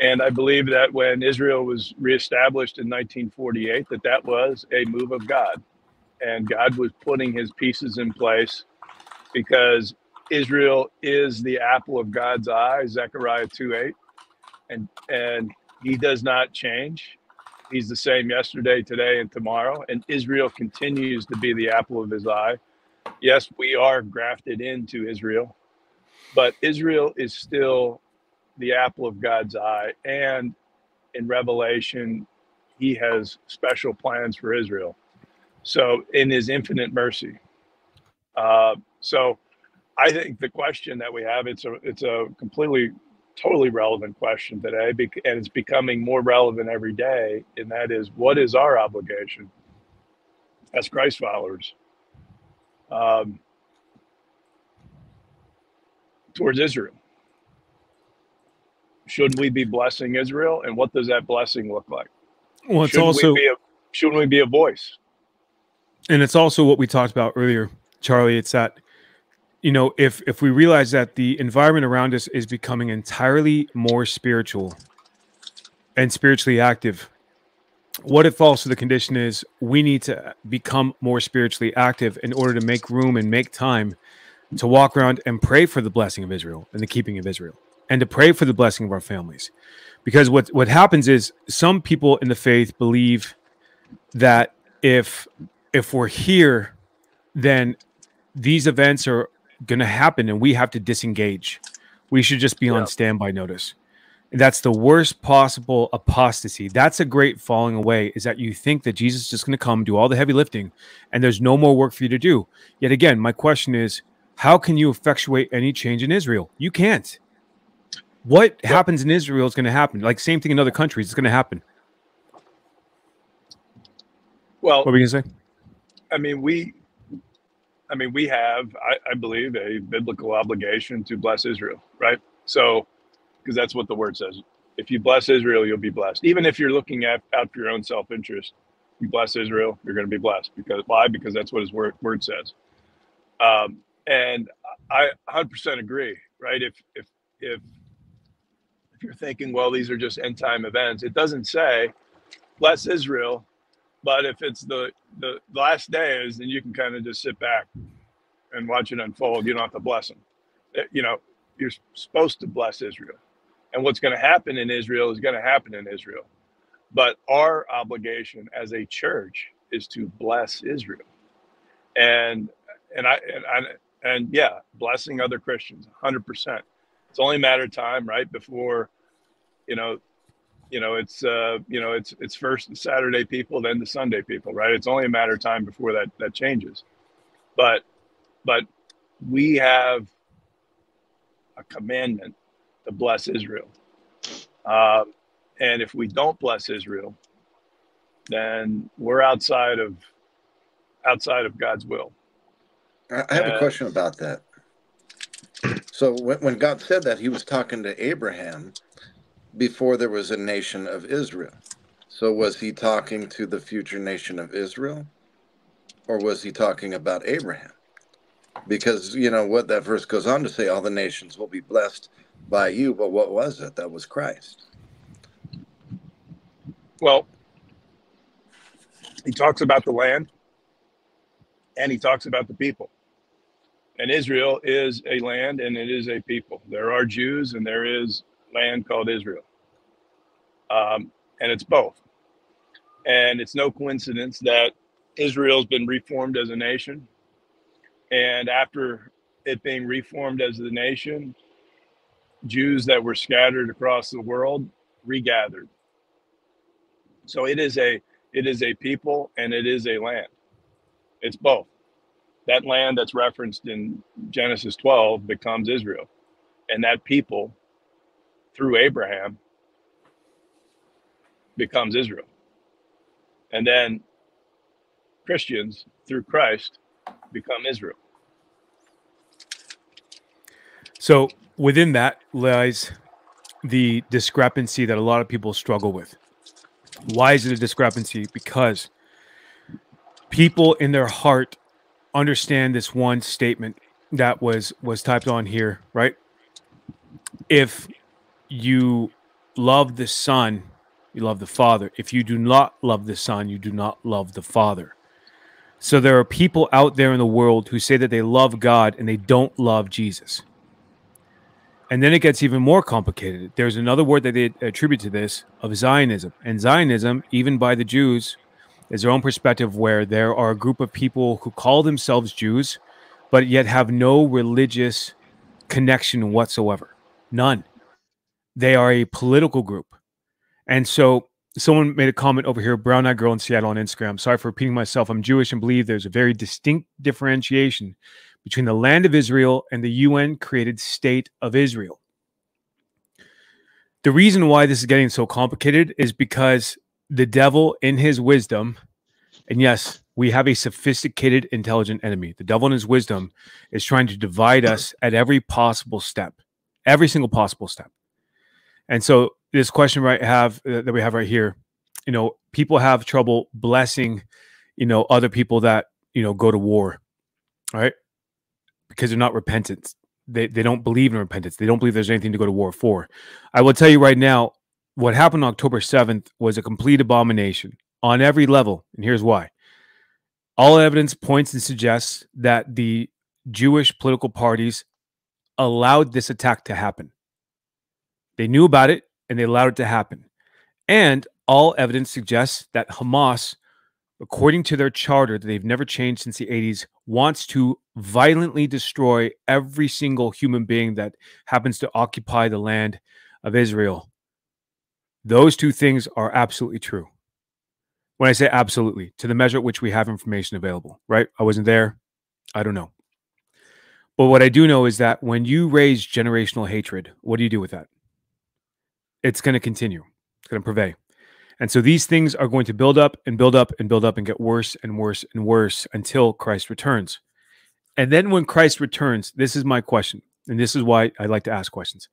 And I believe that when Israel was reestablished in 1948, that was a move of God. And God was putting his pieces in place, because Israel is the apple of God's eye, Zechariah 2:8. And he does not change. He's the same yesterday, today, and tomorrow. And Israel continues to be the apple of his eye. Yes, we are grafted into Israel, but Israel is still the apple of God's eye. And in Revelation, he has special plans for Israel. So in his infinite mercy. So I think the question that we have, it's a completely, totally relevant question today, and it's becoming more relevant every day. And that is, what is our obligation as Christ followers towards Israel? Should we be blessing Israel? And what does that blessing look like? Well, it's also, shouldn't we be a voice? And it's also what we talked about earlier, Charlie. It's that, you know, if we realize that the environment around us is becoming entirely more spiritual and spiritually active, what it falls to the condition is we need to become more spiritually active in order to make room and make time to walk around and pray for the blessing of Israel and the keeping of Israel. and to pray for the blessing of our families. Because what happens is some people in the faith believe that if we're here, then these events are going to happen and we have to disengage. We should just be on standby notice. And that's the worst possible apostasy. That's a great falling away, is that you think that Jesus is just going to come, do all the heavy lifting, and there's no more work for you to do. Yet again, my question is, how can you effectuate any change in Israel? You can't. What happens in Israel is going to happen. Like, same thing in other countries. It's going to happen. Well, what were you going to say? I mean, we have, I believe, a biblical obligation to bless Israel, right? So, because that's what the word says. If you bless Israel, you'll be blessed. Even if you're looking out for your own self-interest, you bless Israel, you're going to be blessed. Because why? Because that's what his word says. And I 100% agree, right? If you're thinking, well, these are just end time events, it doesn't say bless Israel. But if it's the last days, then you can kind of just sit back and watch it unfold. You don't have to bless them. You know, you're supposed to bless Israel. And what's going to happen in Israel is going to happen in Israel. But our obligation as a church is to bless Israel. And yeah, blessing other Christians, 100%. It's only a matter of time, right, before, it's first the Saturday people, then the Sunday people, right? It's only a matter of time before that changes. But we have a commandment to bless Israel. And if we don't bless Israel, then we're outside of God's will. I have a question about that. So when God said that, he was talking to Abraham before there was a nation of Israel. So was he talking to the future nation of Israel, or was he talking about Abraham? Because, you know, what that verse goes on to say, all the nations will be blessed by you. But what was it? That was Christ. Well, he talks about the land and he talks about the people. And Israel is a land and it is a people. There are Jews and there is land called Israel, and it's both. And it's no coincidence that Israel's been reformed as a nation, and after it being reformed as the nation, Jews that were scattered across the world regathered. So it is a people and it is a land. It's both. That land that's referenced in Genesis 12 becomes Israel, and that people through Abraham becomes Israel. And then Christians through Christ become Israel. So within that lies the discrepancy that a lot of people struggle with. Why is it a discrepancy? Because people in their heart understand this one statement that was typed on here, right? If you love the Son, you love the Father. If you do not love the Son, you do not love the Father. So there are people out there in the world who say that they love God and they don't love Jesus. And then it gets even more complicated. There's another word that they attribute to this, of Zionism. And Zionism, even by the Jews, is their own perspective, where there are a group of people who call themselves Jews, but yet have no religious connection whatsoever. None. They are a political group. And so someone made a comment over here, Brown Eyed Girl in Seattle on Instagram. Sorry for repeating myself. I'm Jewish and believe there's a very distinct differentiation between the land of Israel and the UN-created state of Israel. The reason why this is getting so complicated is because the devil, in his wisdom, and yes, we have a sophisticated, intelligent enemy. The devil in his wisdom is trying to divide us at every possible step, every single possible step. And so this question that we have right here, you know, people have trouble blessing, you know, other people that, you know, go to war, right? Because they're not repentant. They don't believe in repentance. They don't believe there's anything to go to war for. I will tell you right now, what happened on October 7th was a complete abomination on every level. And here's why. All evidence points and suggests that the Jewish political parties allowed this attack to happen. They knew about it and they allowed it to happen. And all evidence suggests that Hamas, according to their charter that they've never changed since the 80s, wants to violently destroy every single human being that happens to occupy the land of Israel. Those two things are absolutely true. When I say absolutely, to the measure at which we have information available, right? I wasn't there. I don't know. But what I do know is that when you raise generational hatred, what do you do with that? It's going to continue. It's going to pervade. And so these things are going to build up and build up and build up and get worse and worse and worse until Christ returns. And then when Christ returns, this is my question. And this is why I like to ask questions.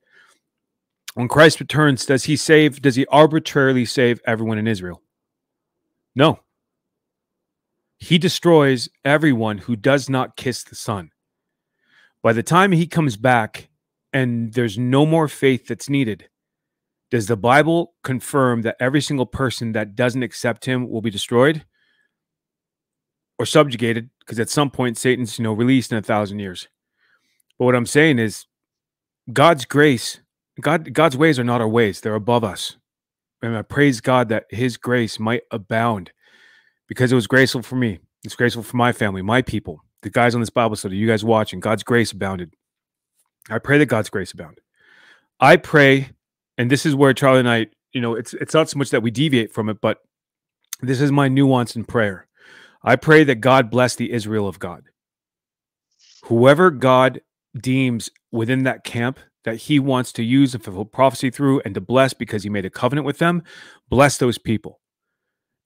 When Christ returns, does he arbitrarily save everyone in Israel? No. He destroys everyone who does not kiss the Son. By the time he comes back and there's no more faith that's needed, does the Bible confirm that every single person that doesn't accept him will be destroyed or subjugated? Because at some point, Satan's, released in 1,000 years. But what I'm saying is God's grace, God's ways are not our ways. They're above us. And I praise God that his grace might abound, because it was graceful for me. It's graceful for my family, my people, the guys on this Bible study, you guys watching. God's grace abounded. I pray that God's grace abound. I pray. And this is where Charlie and I, it's not so much that we deviate from it, but this is my nuance in prayer. I pray that God bless the Israel of God. Whoever God deems within that camp that he wants to use and fulfill prophecy through and to bless because he made a covenant with them, bless those people.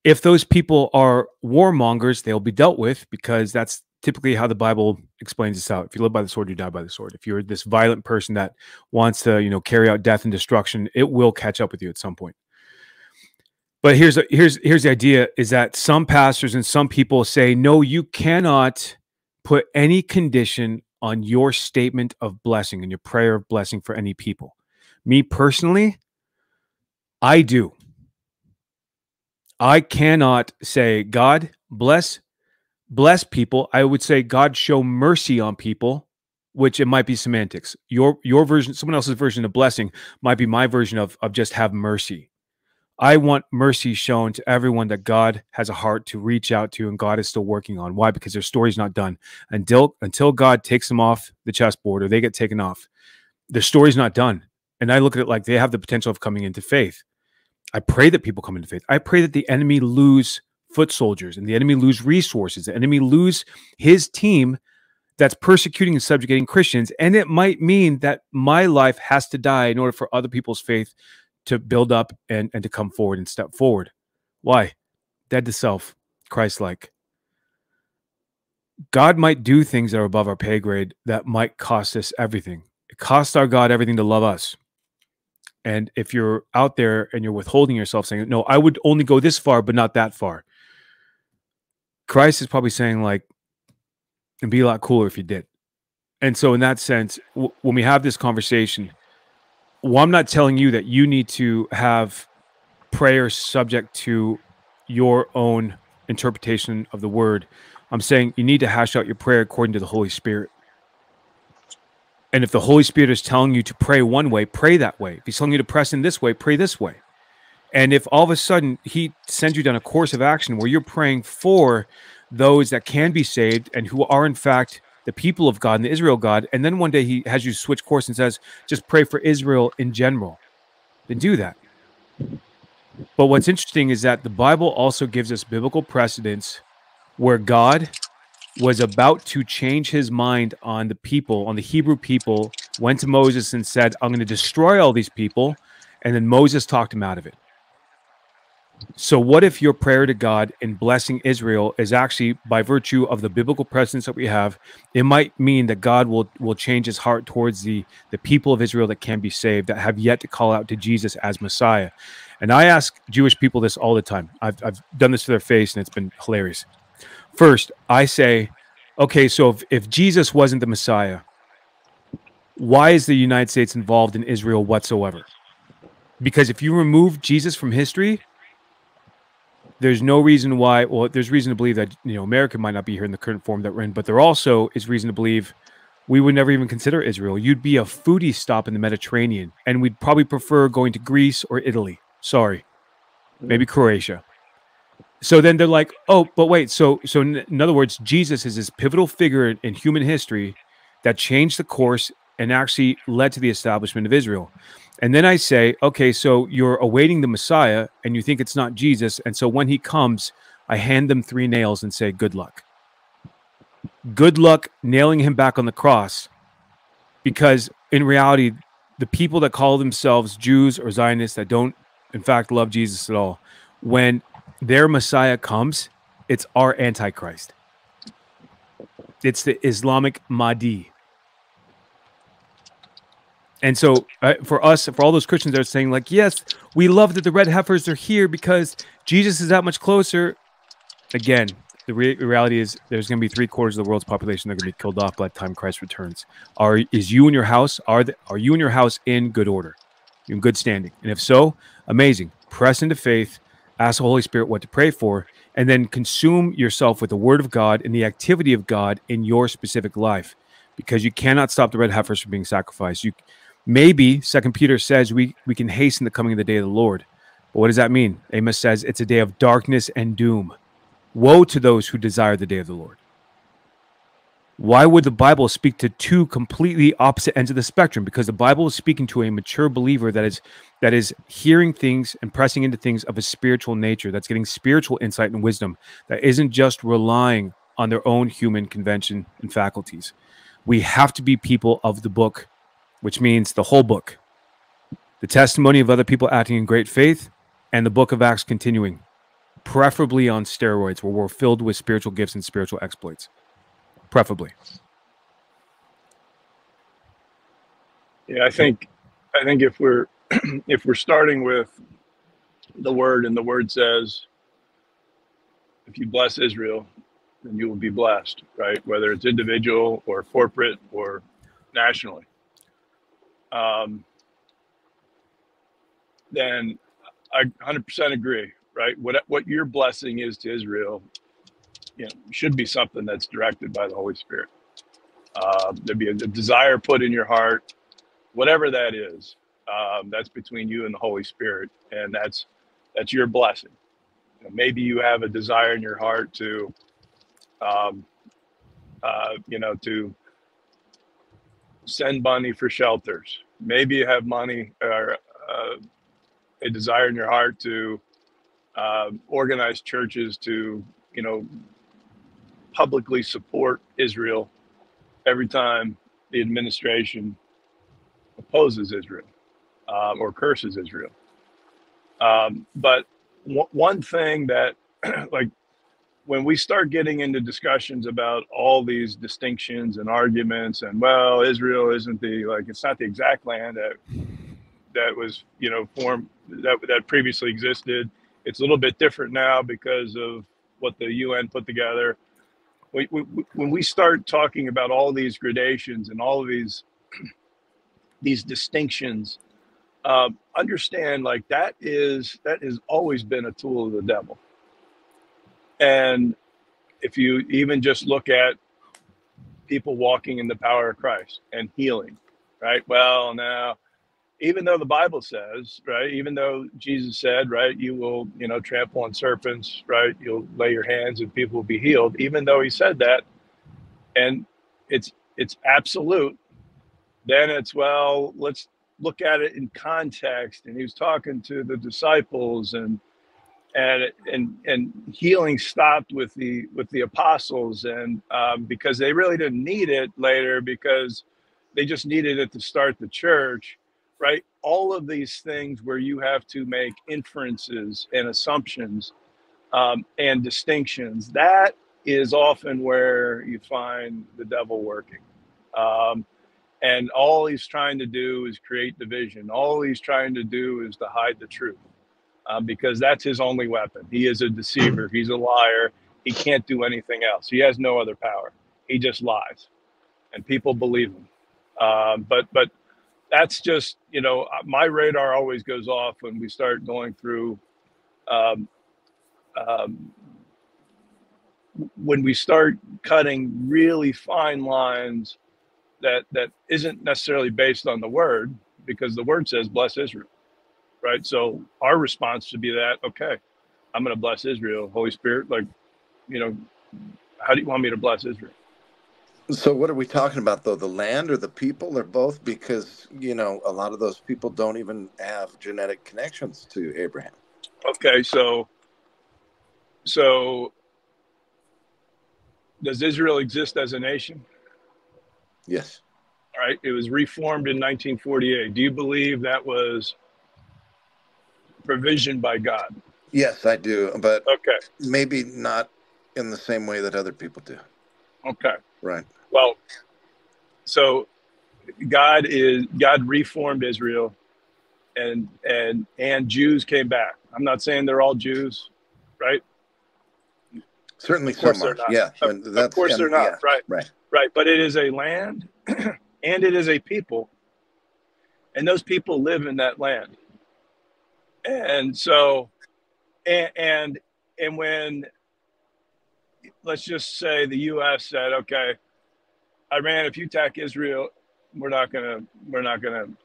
If those people are warmongers, they'll be dealt with, because that's typically how the Bible explains this out. If you live by the sword, you die by the sword. If you're this violent person that wants to, carry out death and destruction, it will catch up with you at some point. But here's the idea, is that some pastors and some people say, no, you cannot put any condition on your statement of blessing and your prayer of blessing for any people. Me personally, I do. I cannot say, God, bless people. I would say, God, show mercy on people, which it might be semantics. Your version, someone else's version of blessing might be my version of just have mercy. I want mercy shown to everyone that God has a heart to reach out to and God is still working on. Why? Because their story's not done. Until God takes them off the chessboard or they get taken off, their story's not done. And I look at it like they have the potential of coming into faith. I pray that people come into faith. I pray that the enemy lose foot soldiers and the enemy lose resources, the enemy lose his team that's persecuting and subjugating Christians. And it might mean that my life has to die in order for other people's faith to build up and to come forward and step forward. Why? Dead to self, Christ-like. God might do things that are above our pay grade that might cost us everything. It costs our God everything to love us. And if you're out there and you're withholding yourself saying, no, I would only go this far, but not that far. Christ is probably saying, like, it'd be a lot cooler if you did. And so in that sense, when we have this conversation, well, I'm not telling you that you need to have prayer subject to your own interpretation of the word. I'm saying you need to hash out your prayer according to the Holy Spirit. And if the Holy Spirit is telling you to pray one way, pray that way. If he's telling you to press in this way, pray this way. And if all of a sudden he sends you down a course of action where you're praying for those that can be saved and who are in fact the people of God and the Israel God, and then one day he has you switch course and says, just pray for Israel in general, then do that. But what's interesting is that the Bible also gives us biblical precedents where God was about to change his mind on the people, on the Hebrew people, went to Moses and said, I'm going to destroy all these people. And then Moses talked him out of it. So what if your prayer to God in blessing Israel is actually, by virtue of the biblical precedents that we have, it might mean that God will change his heart towards the people of Israel that can be saved, that have yet to call out to Jesus as Messiah. And I ask Jewish people this all the time. I've done this to their face and it's been hilarious. First, I say, okay, so if Jesus wasn't the Messiah, why is the United States involved in Israel whatsoever? Because if you remove Jesus from history, there's no reason why, well, there's reason to believe that, America might not be here in the current form that we're in, but there also is reason to believe we would never even consider Israel. You'd be a foodie stop in the Mediterranean, and we'd probably prefer going to Greece or Italy. Sorry, maybe Croatia. So then they're like, oh, but wait. So in other words, Jesus is this pivotal figure in human history that changed the course and actually led to the establishment of Israel. And then I say, okay, so you're awaiting the Messiah and you think it's not Jesus. And so when he comes, I hand them three nails and say, good luck. Good luck nailing him back on the cross, because in reality, the people that call themselves Jews or Zionists that don't, in fact, love Jesus at all, when their Messiah comes, it's our Antichrist. It's the Islamic Mahdi. And so for us, for all those Christians that are saying like, yes, we love that the red heifers are here because Jesus is that much closer. Again, the reality is there's going to be 3/4 of the world's population that are going to be killed off by the time Christ returns. Are you and your house in good order, in good standing? And if so, amazing. Press into faith. Ask the Holy Spirit what to pray for, and then consume yourself with the Word of God and the activity of God in your specific life, because you cannot stop the red heifers from being sacrificed. You maybe, 2 Peter says, we can hasten the coming of the day of the Lord. But what does that mean? Amos says it's a day of darkness and doom. Woe to those who desire the day of the Lord. Why would the Bible speak to two completely opposite ends of the spectrum? Because the Bible is speaking to a mature believer that is hearing things and pressing into things of a spiritual nature, that's getting spiritual insight and wisdom, that isn't just relying on their own human convention and faculties. We have to be people of the book, which means the whole book, the testimony of other people acting in great faith, and the book of Acts continuing, preferably on steroids, where we're filled with spiritual gifts and spiritual exploits. Preferably. Yeah, I think if we're starting with the word, and the word says, if you bless Israel, then you will be blessed, right? Whether it's individual or corporate or nationally. Then I 100% agree, right? What your blessing is to Israel, you know, should be something that's directed by the Holy Spirit. There'd be a desire put in your heart, whatever that is. That's between you and the Holy Spirit, and that's your blessing. You know, maybe you have a desire in your heart to, to send money for shelters. Maybe you have money or a desire in your heart to organize churches to, you know, publicly support Israel every time the administration opposes Israel or curses Israel. But one thing that, like, when we start getting into discussions about all these distinctions and arguments, and well, Israel isn't the, like, it's not the exact land that was, you know, formed, that previously existed. It's a little bit different now because of what the UN put together. When we start talking about all these gradations and all of these distinctions, understand, like, that has always been a tool of the devil. And if you even just look at people walking in the power of Christ and healing, right? Well, now, even though the Bible says, right, even though Jesus said, right, you will, you know, trample on serpents, right, you'll lay your hands and people will be healed, even though he said that, and it's absolute, then it's, well, let's look at it in context. And he was talking to the disciples, and healing stopped with the apostles, and because they really didn't need it later, because they just needed it to start the church. Right? All of these things where you have to make inferences and assumptions and distinctions, that is often where you find the devil working. And all he's trying to do is create division. All he's trying to do is to hide the truth, because that's his only weapon. He is a deceiver. He's a liar. He can't do anything else. He has no other power. He just lies, and people believe him. But that's just, you know, my radar always goes off when we start going through, when we start cutting really fine lines that isn't necessarily based on the word, because the word says bless Israel, right? So our response should be that, okay, I'm going to bless Israel. Holy Spirit, like, you know, how do you want me to bless Israel? So what are we talking about, though? The land or the people, or both? Because, you know, a lot of those people don't even have genetic connections to Abraham. Okay, so does Israel exist as a nation? Yes. All right, it was reformed in 1948. Do you believe that was provision by God? Yes, I do, but okay, maybe not in the same way that other people do. Okay. Right. Well, so God reformed Israel, and Jews came back. I'm not saying they're all Jews, right? Certainly some are. Yeah. Of course they're not, right? Right. Right. But it is a land and it is a people, and those people live in that land. And so, and when, let's just say the U.S. said, okay, Iran, if you attack Israel, we're not gonna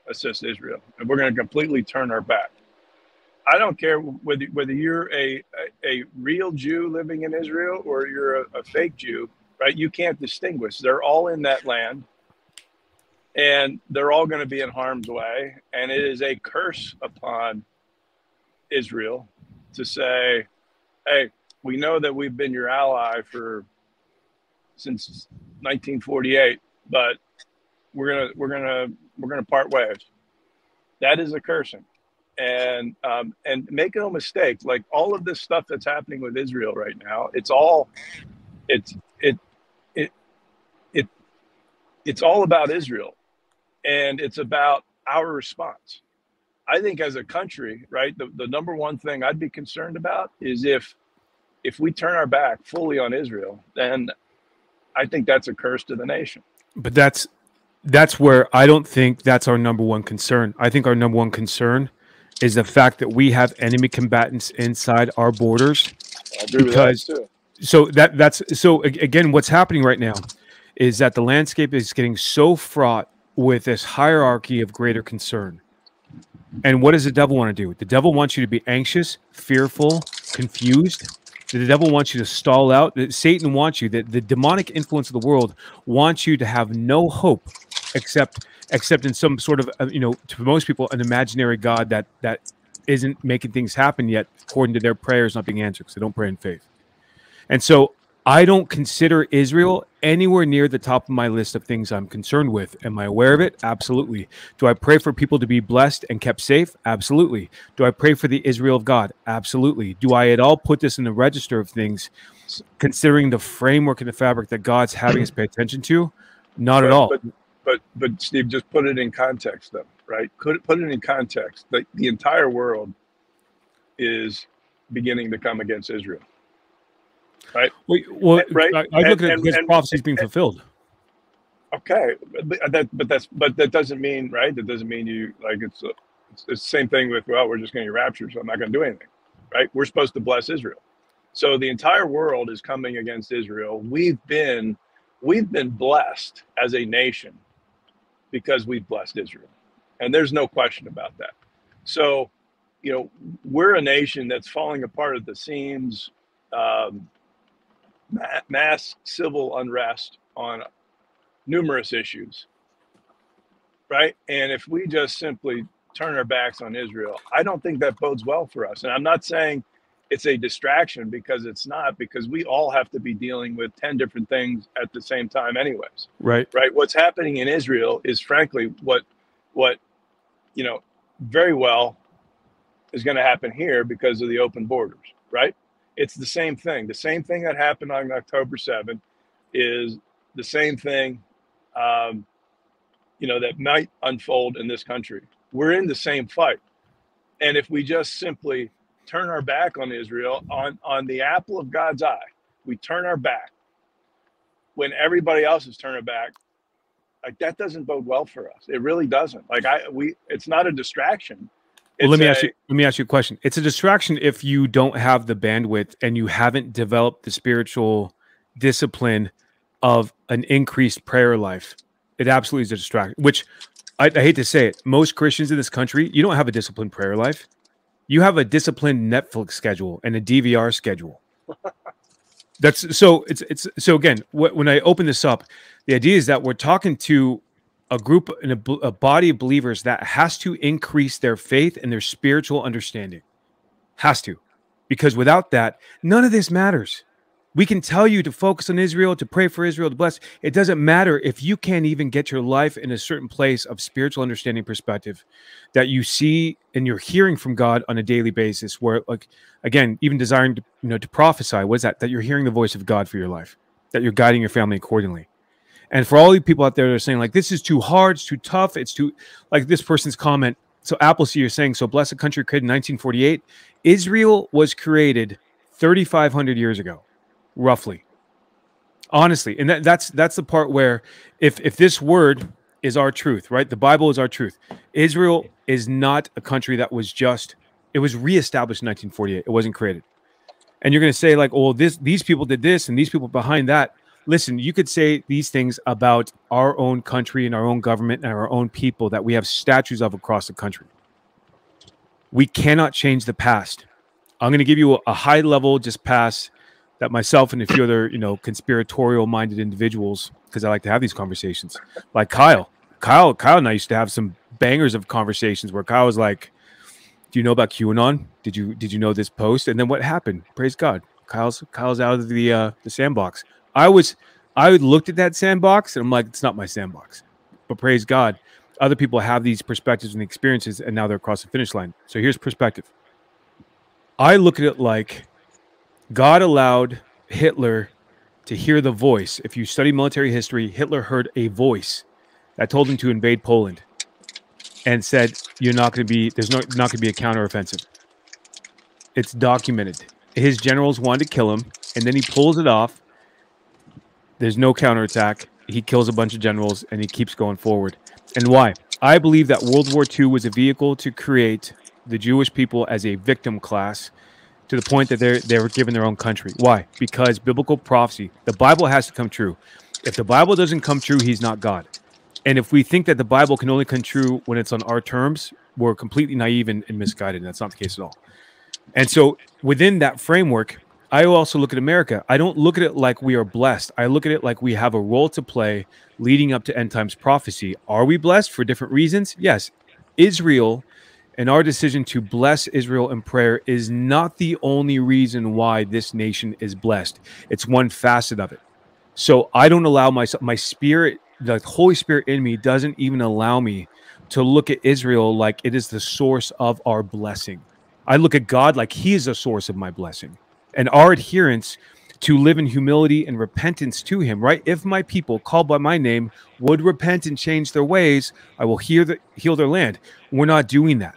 assist Israel, and we're gonna completely turn our back. I don't care whether you're a real Jew living in Israel or you're a fake Jew, right? You can't distinguish. They're all in that land, and they're all going to be in harm's way. And it is a curse upon Israel to say, hey, we know that we've been your ally since 1948, but we're gonna part ways. That is a cursing. And make no mistake, like all of this stuff that's happening with Israel right now, it's all about Israel, and it's about our response. I think as a country, right, the number one thing I'd be concerned about is if we turn our back fully on Israel, then I think that's a curse to the nation. But that's where I don't think that's our number one concern. I think our number one concern is the fact that we have enemy combatants inside our borders. I agree with that too. So again, what's happening right now is that the landscape is getting so fraught with this hierarchy of greater concern. And what does the devil want to do? The devil wants you to be anxious, fearful, confused. The devil wants you to stall out. Satan wants you. The demonic influence of the world wants you to have no hope except in some sort of, you know, to most people, an imaginary God that isn't making things happen yet, according to their prayers not being answered because they don't pray in faith. And so I don't consider Israel anywhere near the top of my list of things I'm concerned with. Am I aware of it? Absolutely. Do I pray for people to be blessed and kept safe? Absolutely. Do I pray for the Israel of God? Absolutely. Do I at all put this in the register of things, considering the framework and the fabric that God's having us pay attention to? Not at all. But Steve, just put it in context, though, right? Put it in context. Like, the entire world is beginning to come against Israel. Right. Well, right. I look at his prophecies being fulfilled. Okay, but that doesn't mean, right? That doesn't mean you, like, it's the same thing with, well, we're just going to rapture, so I'm not going to do anything, right? We're supposed to bless Israel, so the entire world is coming against Israel. We've been blessed as a nation because we've blessed Israel, and there's no question about that. So, you know, we're a nation that's falling apart at the seams. Mass civil unrest on numerous issues, right? And if we just simply turn our backs on Israel, I don't think that bodes well for us. And I'm not saying it's a distraction, because it's not, because we all have to be dealing with 10 different things at the same time anyways. Right. Right. What's happening in Israel is, frankly, what you know, very well is going to happen here because of the open borders, right? It's the same thing. The same thing that happened on October 7th is the same thing, you know, that might unfold in this country. We're in the same fight. And if we just simply turn our back on Israel, on the apple of God's eye, we turn our back when everybody else is turning back, like, that doesn't bode well for us. It really doesn't. Like, it's not a distraction. Well, let me ask you a question. It's a distraction if you don't have the bandwidth and you haven't developed the spiritual discipline of an increased prayer life It absolutely is a distraction, which I hate to say it. Most Christians in this country, you don't have a disciplined prayer life. You have a disciplined Netflix schedule and a DVR schedule. That's so it's so again, when I open this up, the idea is that we're talking to a group and a body of believers that has to increase their faith and their spiritual understanding. Has to, because without that, none of this matters. We can tell you to focus on Israel, to pray for Israel, to bless. It doesn't matter if you can't even get your life in a certain place of spiritual understanding perspective that you see and you're hearing from God on a daily basis where, like, again, even desiring to, you know, to prophesy, what is that? That you're hearing the voice of God for your life, that you're guiding your family accordingly. And for all you people out there that are saying, like, this is too hard, it's too tough, it's too, like this person's comment. So Appleseed, you're saying, so blessed country created in 1948. Israel was created 3,500 years ago. Roughly, honestly, and that's the part where if this word is our truth, right? The Bible is our truth. Israel is not a country that was just, it was reestablished in 1948. It wasn't created. And you're going to say like, oh, these people did this and these people behind that. Listen, you could say these things about our own country and our own government and our own people that we have statues of across the country. We cannot change the past. I'm going to give you a high level just pass that myself and a few other, you know, conspiratorial-minded individuals, because I like to have these conversations, like Kyle and I used to have some bangers of conversations where Kyle was like, "Do you know about QAnon? Did you know this post?" And then what happened? Praise God, Kyle's out of the sandbox. I looked at that sandbox and I'm like, it's not my sandbox, but praise God, other people have these perspectives and experiences, and now they're across the finish line. So here's perspective. I look at it like, God allowed Hitler to hear the voice. If you study military history, Hitler heard a voice that told him to invade Poland and said, "You're not going to be, not going to be a counteroffensive." It's documented. His generals wanted to kill him, and then he pulls it off. There's no counterattack. He kills a bunch of generals, and he keeps going forward. And why? I believe that World War II was a vehicle to create the Jewish people as a victim class, to the point that they were given their own country. Why? Because biblical prophecy, the Bible has to come true. If the Bible doesn't come true, he's not God. And if we think that the Bible can only come true when it's on our terms, we're completely naive and misguided. And that's not the case at all. And so within that framework, I also look at America. I don't look at it like we are blessed. I look at it like we have a role to play leading up to end times prophecy. Are we blessed for different reasons? Yes. Israel, and our decision to bless Israel in prayer, is not the only reason why this nation is blessed. It's one facet of it. So I don't allow myself, my spirit, the Holy Spirit in me doesn't even allow me to look at Israel like it is the source of our blessing. I look at God like he is the source of my blessing. And our adherence to live in humility and repentance to him, right? If my people called by my name would repent and change their ways, I will heal their land. We're not doing that.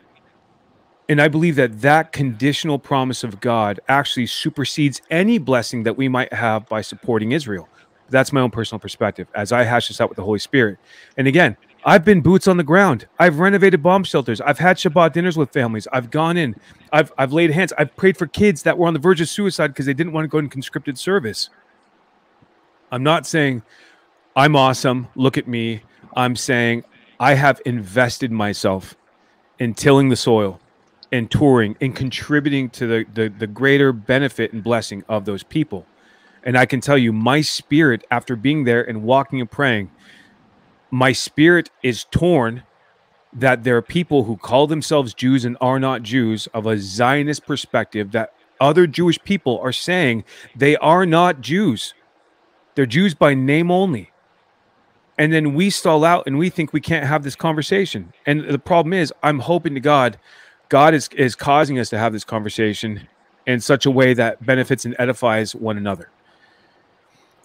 And I believe that that conditional promise of God actually supersedes any blessing that we might have by supporting Israel. That's my own personal perspective as I hash this out with the Holy Spirit. And again, I've been boots on the ground. I've renovated bomb shelters. I've had Shabbat dinners with families. I've gone in. I've laid hands. I've prayed for kids that were on the verge of suicide because they didn't want to go in conscripted service. I'm not saying I'm awesome, look at me. I'm saying I have invested myself in tilling the soil and touring and contributing to the greater benefit and blessing of those people. And I can tell you, my spirit, after being there and walking and praying, my spirit is torn that there are people who call themselves Jews and are not Jews of a Zionist perspective, that other Jewish people are saying they are not Jews. They're Jews by name only. And then we stall out and we think we can't have this conversation. And the problem is, I'm hoping to God is causing us to have this conversation in such a way that benefits and edifies one another.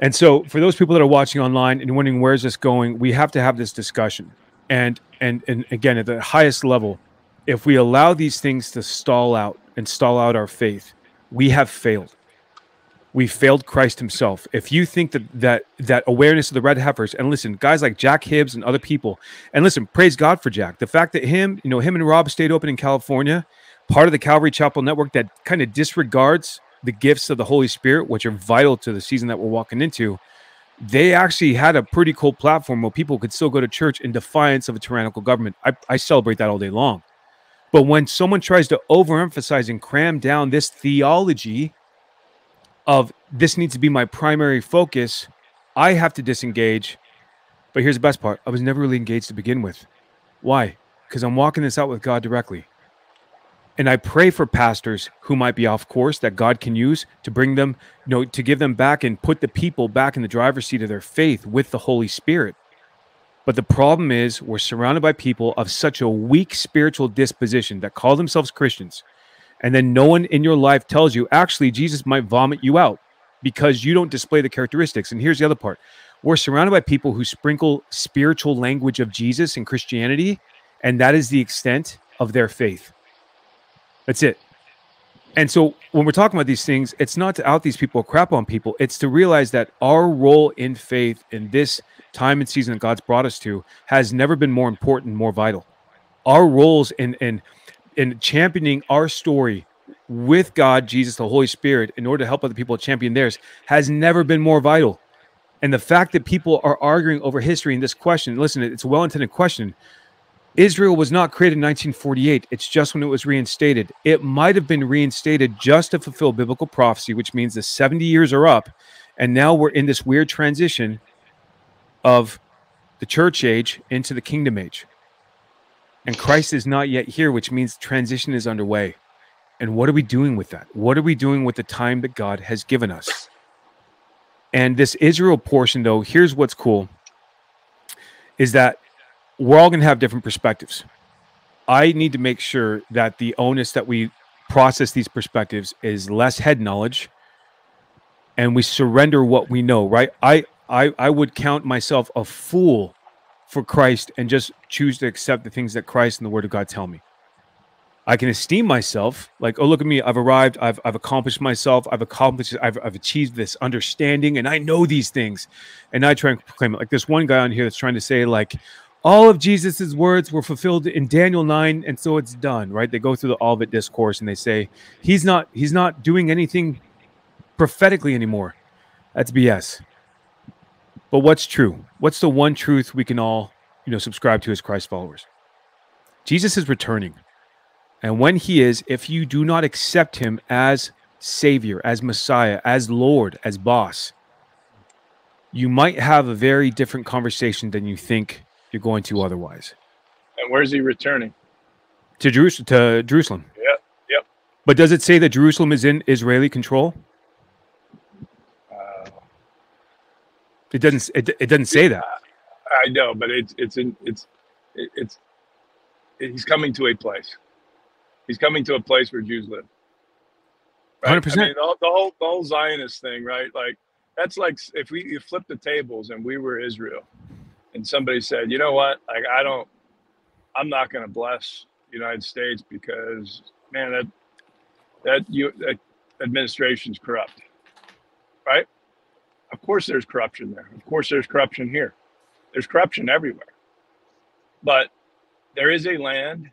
And so for those people that are watching online and wondering where is this going, we have to have this discussion. And again, at the highest level, if we allow these things to stall out and stall out our faith, we have failed. We failed Christ himself. If you think that awareness of the red heifers, and listen, guys like Jack Hibbs and other people, and listen, praise God for Jack. The fact that him and Rob stayed open in California, part of the Calvary Chapel Network that kind of disregards the gifts of the Holy Spirit, which are vital to the season that we're walking into, they actually had a pretty cool platform where people could still go to church in defiance of a tyrannical government. I celebrate that all day long. But when someone tries to overemphasize and cram down this theology of this needs to be my primary focus, I have to disengage. But here's the best part. I was never really engaged to begin with. Why? Because I'm walking this out with God directly. And I pray for pastors who might be off course that God can use to bring them, you know, to give them back and put the people back in the driver's seat of their faith with the Holy Spirit. But the problem is we're surrounded by people of such a weak spiritual disposition that call themselves Christians. And then no one in your life tells you, actually, Jesus might vomit you out because you don't display the characteristics. And here's the other part. We're surrounded by people who sprinkle spiritual language of Jesus and Christianity, and that is the extent of their faith. That's it. And so when we're talking about these things, it's not to out these people or crap on people. It's to realize that our role in faith in this time and season that God's brought us to has never been more important, more vital. Our roles in championing our story with God, Jesus, the Holy Spirit, in order to help other people champion theirs has never been more vital. And the fact that people are arguing over history in this question, listen, it's a well-intended question. Israel was not created in 1948. It's just when it was reinstated. It might have been reinstated just to fulfill biblical prophecy, which means the 70 years are up. And now we're in this weird transition of the church age into the kingdom age. And Christ is not yet here, which means transition is underway. And what are we doing with that? What are we doing with the time that God has given us? And this Israel portion, though, here's what's cool, is that we're all going to have different perspectives. I need to make sure that the onus that we process these perspectives is less head knowledge and we surrender what we know, right? I would count myself a fool for Christ and just choose to accept the things that Christ and the Word of God tell me. I can esteem myself like, oh, look at me. I've arrived. I've accomplished myself. I've achieved this understanding and I know these things. And I try and proclaim it. Like this one guy on here that's trying to say like, all of Jesus's words were fulfilled in Daniel 9, and so it's done, right? They go through the Olivet Discourse and they say he's not doing anything prophetically anymore. That's BS. But what's true? What's the one truth we can all, you know, subscribe to as Christ followers? Jesus is returning. And when he is, if you do not accept him as Savior, as Messiah, as Lord, as boss, you might have a very different conversation than you think you're going to otherwise. And where's he returning? To Jerusalem. Yeah, yep. But does it say that Jerusalem is in Israeli control? It doesn't. It doesn't say that. I know, but he's coming to a place. He's coming to a place where Jews live. 100%. I mean, the whole Zionist thing, right? Like that's like if you flip the tables and we were Israel. And somebody said, you know what? Like, I'm not going to bless the United States because, man, that administration's corrupt, right? Of course there's corruption there. Of course there's corruption here. There's corruption everywhere. But there is a land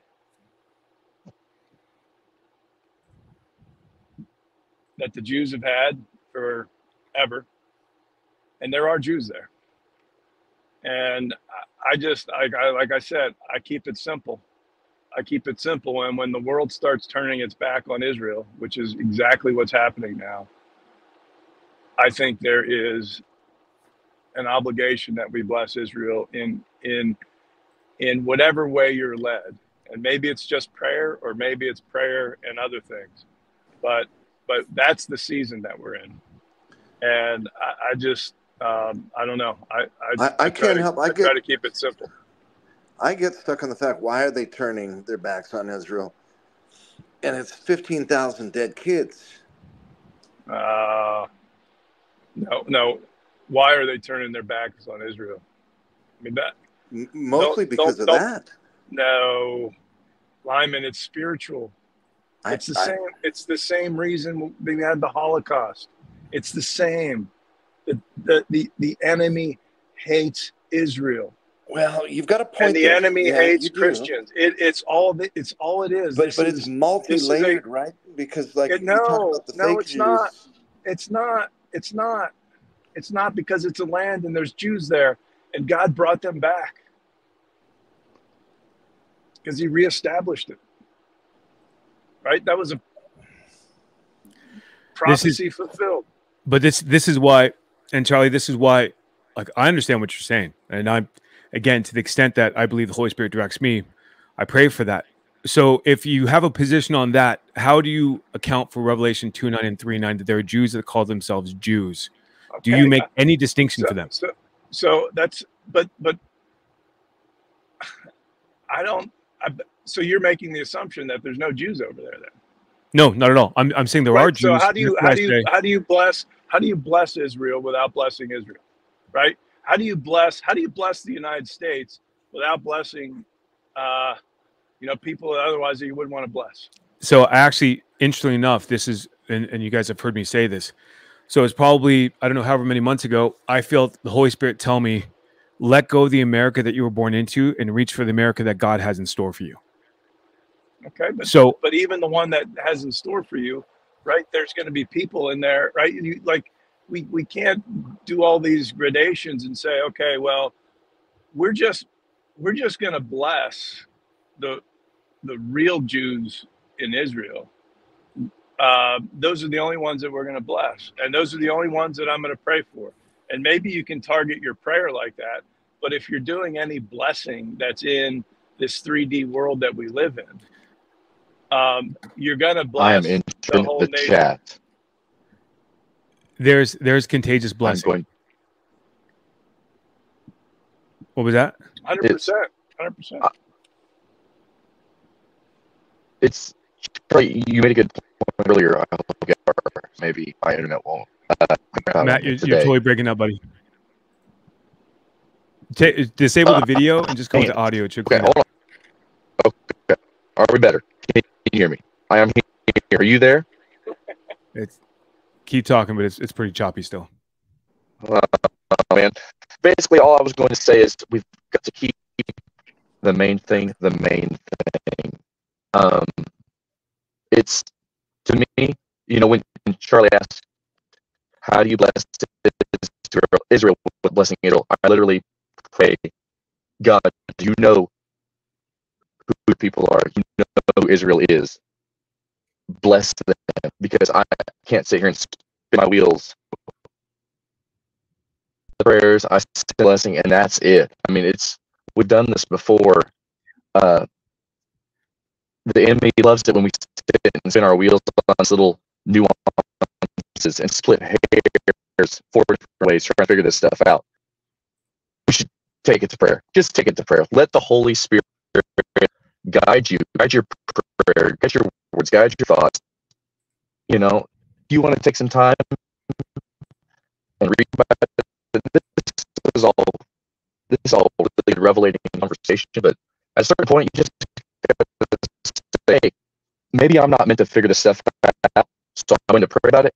that the Jews have had forever, and there are Jews there. And like I said, I keep it simple. I keep it simple. And when the world starts turning its back on Israel, which is exactly what's happening now, I think there is an obligation that we bless Israel in whatever way you're led. And maybe it's just prayer, or maybe it's prayer and other things. But that's the season that we're in. And I just... I don't know. I can't help. I try to keep it simple. I get stuck on the fact, why are they turning their backs on Israel? And it's 15,000 dead kids. No. Why are they turning their backs on Israel? I mean, that mostly because of that. No, Lyman, it's spiritual. It's the same reason they had the Holocaust. It's the same. The enemy hates Israel. Well, you've got a point. And the enemy hates Christians. It's all it is. But it's multi-layered, right? Because like no, it's not. It's not. It's not. It's not because it's a land and there's Jews there and God brought them back, because he reestablished it. Right? That was a prophecy fulfilled. But this is why, and Charlie, this is why, like, I understand what you're saying. And I'm, again, to the extent that I believe the Holy Spirit directs me, I pray for that. So if you have a position on that, how do you account for Revelation 2:9 and 3:9 that there are Jews that call themselves Jews? Okay. Do you make any distinction for them? So that's, but I don't, so you're making the assumption that there's no Jews over there then? No, not at all. I'm saying there are Jews. So how do you bless Israel without blessing Israel? Right? How do you bless the United States without blessing people that otherwise that you wouldn't want to bless? So actually, interestingly enough, this is, and you guys have heard me say this. So it's probably, I don't know, however many months ago, I felt the Holy Spirit tell me, let go of the America that you were born into and reach for the America that God has in store for you. Okay, but even the one that has in store for you, right? There's going to be people in there, right? You, like, we can't do all these gradations and say, okay, well, we're just going to bless the real Jews in Israel. Those are the only ones that we're going to bless, and those are the only ones that I'm going to pray for. And maybe you can target your prayer like that. But if you're doing any blessing that's in this 3D world that we live in, you're gonna bless the whole nation. Chat. There's contagious blessing. What was that? 100%. It's, you made a good point earlier. I'll get, maybe my internet won't. Matt, you're totally breaking up, buddy. Disable the video and just go to audio. Okay, hold on. Okay. Are we better? Can you hear me? I am here. Are you there? It's, keep talking, but it's pretty choppy still. Man. Basically, all I was going to say is we've got to keep the main thing the main thing. It's, to me, you know, when Charlie asked, how do you bless Israel with blessing Israel? I literally pray, God, you know who the people are. You know who Israel is. Bless them, because I can't sit here and spin my wheels. The prayers, I say blessing, and that's it. I mean, it's, we've done this before. The enemy loves it when we sit and spin our wheels on these little nuances and split hairs 4 ways trying to figure this stuff out. We should take it to prayer. Just take it to prayer. Let the Holy Spirit guide you, guide your prayer, guide your words, guide your thoughts. You know, if you want to take some time and read about it, this is all really a revelating conversation, but at a certain point, you just say, maybe I'm not meant to figure this stuff out, so I'm going to pray about it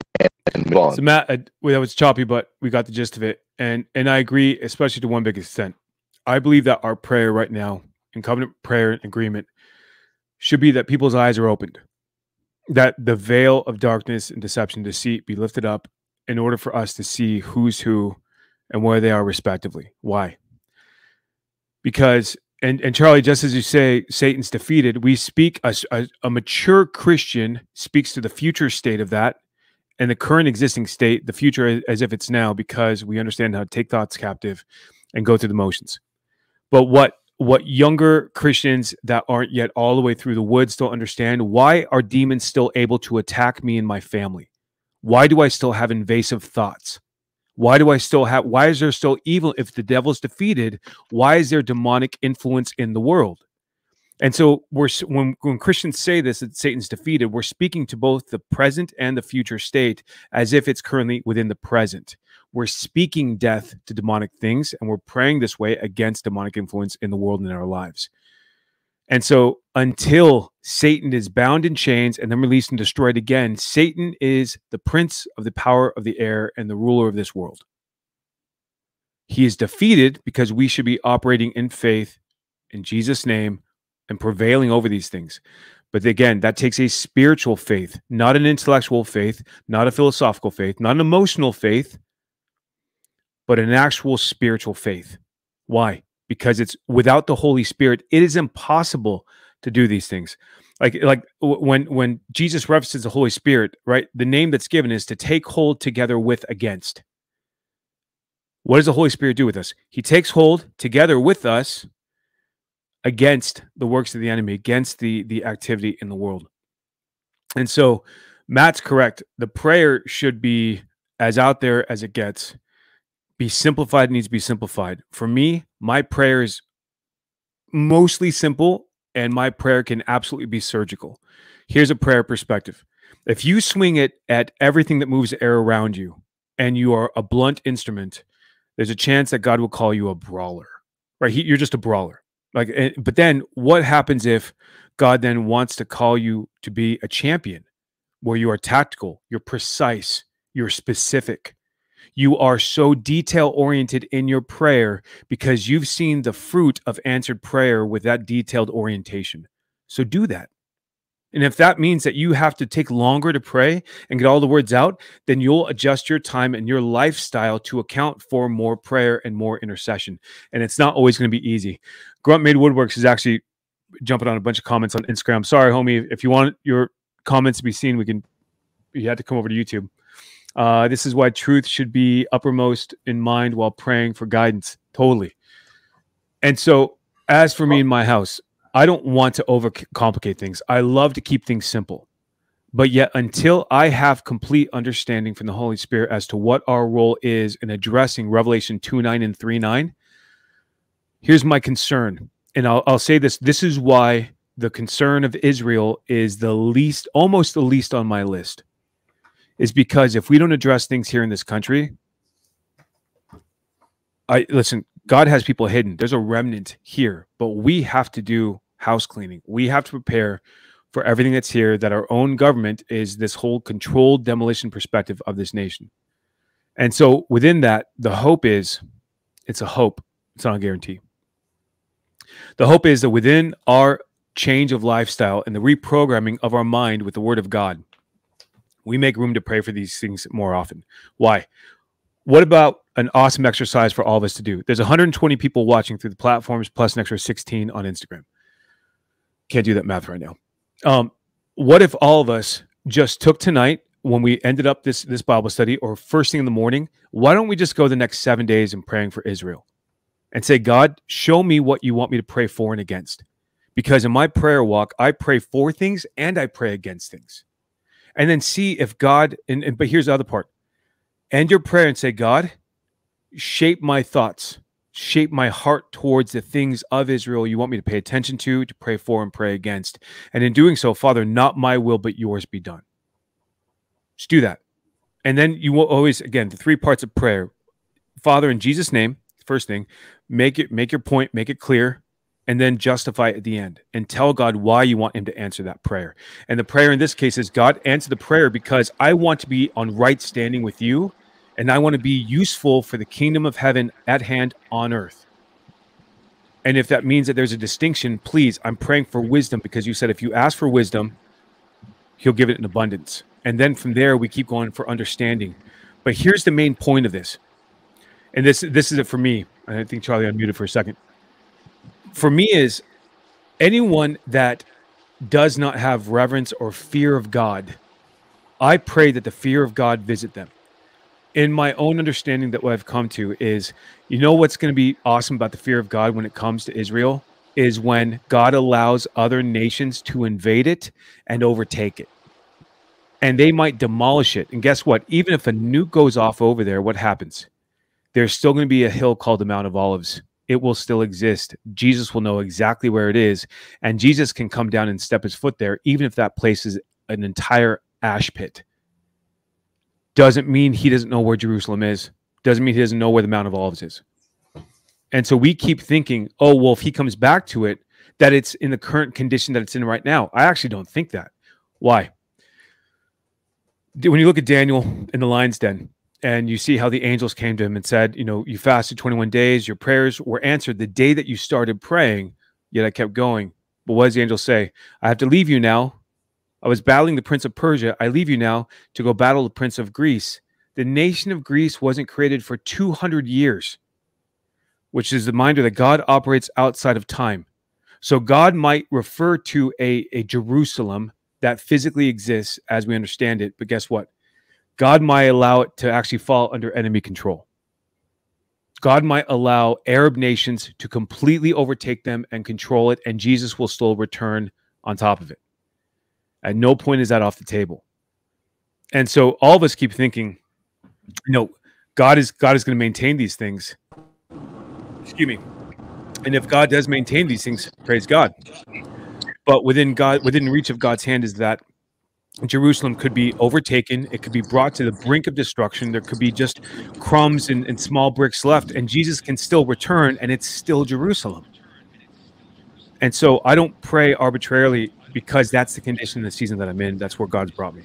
and move on. So Matt, that was choppy, but we got the gist of it. And I agree, especially to one big extent. I believe that our prayer right now, in covenant prayer and agreement, should be that people's eyes are opened, that the veil of darkness and deception, deceit, be lifted up in order for us to see who's who and where they are respectively. Why? Because, and Charlie, just as you say, Satan's defeated, we speak, a mature Christian speaks to the future state of that, and the current existing state, the future as if it's now, because we understand how to take thoughts captive and go through the motions. But what younger Christians that aren't yet all the way through the woods don't understand, why are demons still able to attack me and my family? Why do I still have invasive thoughts? Why is there still evil? If the devil's defeated, why is there demonic influence in the world? And so when Christians say this, that Satan's defeated, we're speaking to both the present and the future state as if it's currently within the present. We're speaking death to demonic things, and we're praying this way against demonic influence in the world and in our lives. And so until Satan is bound in chains and then released and destroyed again, Satan is the prince of the power of the air and the ruler of this world. He is defeated because we should be operating in faith in Jesus' name, and prevailing over these things. But again, that takes a spiritual faith, not an intellectual faith, not a philosophical faith, not an emotional faith, but an actual spiritual faith. Why? Because it's without the Holy Spirit, it is impossible to do these things. Like when Jesus references the Holy Spirit, right? The name that's given is to take hold together with against. What does the Holy Spirit do with us? He takes hold together with us against the works of the enemy, against the activity in the world. And so Matt's correct. The prayer should be as out there as it gets. Be simplified, needs to be simplified. For me, my prayer is mostly simple, and my prayer can absolutely be surgical. Here's a prayer perspective. If you swing it at everything that moves air around you, and you are a blunt instrument, there's a chance that God will call you a brawler, right? You're just a brawler. But then what happens if God then wants to call you to be a champion, where you are tactical, you're precise, you're specific. You are so detail-oriented in your prayer because you've seen the fruit of answered prayer with that detailed orientation. So do that. And if that means that you have to take longer to pray and get all the words out, then you'll adjust your time and your lifestyle to account for more prayer and more intercession. And it's not always going to be easy. Grunt Made Woodworks is actually jumping on a bunch of comments on Instagram. Sorry, homie. If you want your comments to be seen, you had to come over to YouTube. This is why truth should be uppermost in mind while praying for guidance. Totally. And so as for me in my house, I don't want to overcomplicate things. I love to keep things simple. But yet until I have complete understanding from the Holy Spirit as to what our role is in addressing Revelation 2:9 and 3:9, here's my concern. And I'll say this. This is why the concern of Israel is the least, almost the least on my list. Is because if we don't address things here in this country, listen, God has people hidden. There's a remnant here, but we have to do house cleaning. We have to prepare for everything that's here, that our own government is this whole controlled demolition perspective of this nation. And so within that, the hope is, it's a hope, it's not a guarantee. The hope is that within our change of lifestyle and the reprogramming of our mind with the word of God, we make room to pray for these things more often. Why? What about an awesome exercise for all of us to do? There's 120 people watching through the platforms, plus an extra 16 on Instagram. Can't do that math right now. What if all of us just took tonight, when we ended up this Bible study, or first thing in the morning, why don't we just go the next 7 days and praying for Israel and say, God, show me what you want me to pray for and against. Because in my prayer walk, I pray for things and I pray against things. And then see if God, but here's the other part. End your prayer and say, God, shape my thoughts, shape my heart towards the things of Israel you want me to pay attention to pray for and pray against. And in doing so, Father, not my will, but yours be done. Just do that. And then you will always, again, the three parts of prayer. Father, in Jesus' name, first thing, make your point, make it clear. And then justify at the end and tell God why you want him to answer that prayer. And the prayer in this case is, God, answer the prayer because I want to be on right standing with you and I want to be useful for the kingdom of heaven at hand on earth. And if that means that there's a distinction, please, I'm praying for wisdom because you said if you ask for wisdom, he'll give it in abundance. And then from there, we keep going for understanding. But here's the main point of this. And this is it for me. I think Charlie unmuted for a second. For me is anyone that does not have reverence or fear of God, I pray that the fear of God visit them. In my own understanding that what I've come to is, you know what's going to be awesome about the fear of God when it comes to Israel is when God allows other nations to invade it and overtake it. And they might demolish it. And guess what? Even if a nuke goes off over there, what happens? There's still going to be a hill called the Mount of Olives. It will still exist. Jesus will know exactly where it is. And Jesus can come down and step his foot there, even if that place is an entire ash pit. Doesn't mean he doesn't know where Jerusalem is. Doesn't mean he doesn't know where the Mount of Olives is. And so we keep thinking, oh, well, if he comes back to it, that it's in the current condition that it's in right now. I actually don't think that. Why? When you look at Daniel in the lion's den, and you see how the angels came to him and said, you know, you fasted 21 days. Your prayers were answered the day that you started praying, yet I kept going. But what does the angel say? I have to leave you now. I was battling the prince of Persia. I leave you now to go battle the prince of Greece. The nation of Greece wasn't created for 200 years, which is the reminder that God operates outside of time. So God might refer to a Jerusalem that physically exists as we understand it, but guess what? God might allow it to actually fall under enemy control. God might allow Arab nations to completely overtake them and control it, and Jesus will still return on top of it. At no point is that off the table. And so all of us keep thinking, you know, God is going to maintain these things. Excuse me. And if God does maintain these things, praise God. But within reach of God's hand is that Jerusalem could be overtaken. It could be brought to the brink of destruction. There could be just crumbs and small bricks left, and Jesus can still return, and it's still Jerusalem. And so I don't pray arbitrarily because that's the condition in the season that I'm in. That's where God's brought me.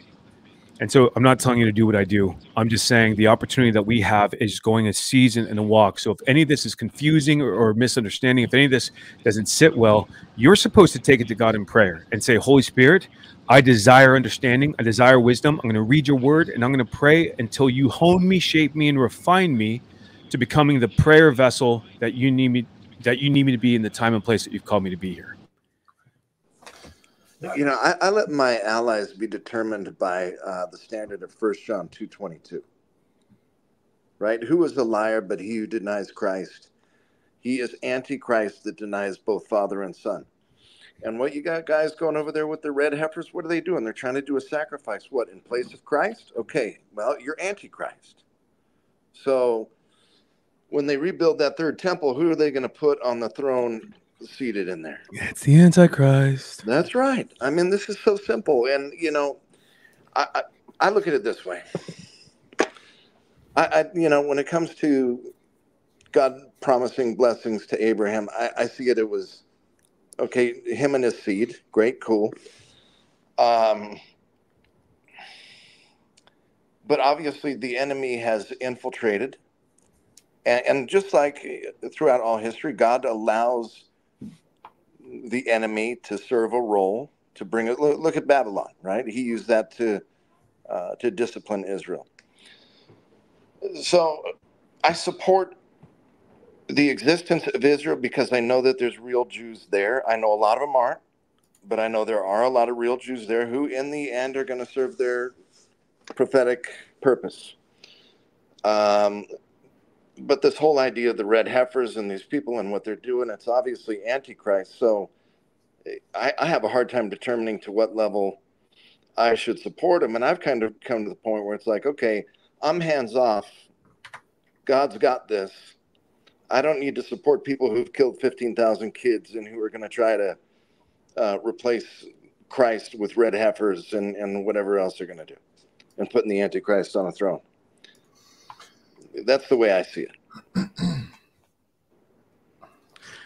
And so I'm not telling you to do what I do. I'm just saying the opportunity that we have is going a season and a walk. So if any of this is confusing or misunderstanding, if any of this doesn't sit well, you're supposed to take it to God in prayer and say, Holy Spirit, I desire understanding. I desire wisdom. I'm going to read your word, and I'm going to pray until you hone me, shape me, and refine me to becoming the prayer vessel that you need me to be in the time and place that you've called me to be here. You know, I let my allies be determined by the standard of 1 John 2:22, right? Who is a liar but he who denies Christ? He is Antichrist that denies both Father and Son. And what you got guys going over there with their red heifers, what are they doing? They're trying to do a sacrifice, what, in place of Christ? Okay, well, you're Antichrist. So when they rebuild that third temple, who are they going to put on the throne seated in there? It's the Antichrist. That's right. I mean, this is so simple. And, you know, I look at it this way. You know, when it comes to God promising blessings to Abraham, I see it was, okay, him and his seed. Great, cool. But obviously the enemy has infiltrated. And just like throughout all history, God allows the enemy to serve a role to bring it. Look at Babylon, right? He used that to discipline Israel. So I support the existence of Israel because I know that there's real Jews there. I know a lot of them aren't, but I know there are a lot of real Jews there who in the end are going to serve their prophetic purpose. But this whole idea of the red heifers and these people and what they're doing, it's obviously Antichrist. So I have a hard time determining to what level I should support them. And I've kind of come to the point where it's like, okay, I'm hands off. God's got this. I don't need to support people who've killed 15,000 kids and who are going to try to replace Christ with red heifers and whatever else they're going to do and putting the Antichrist on a throne. That's the way I see it. And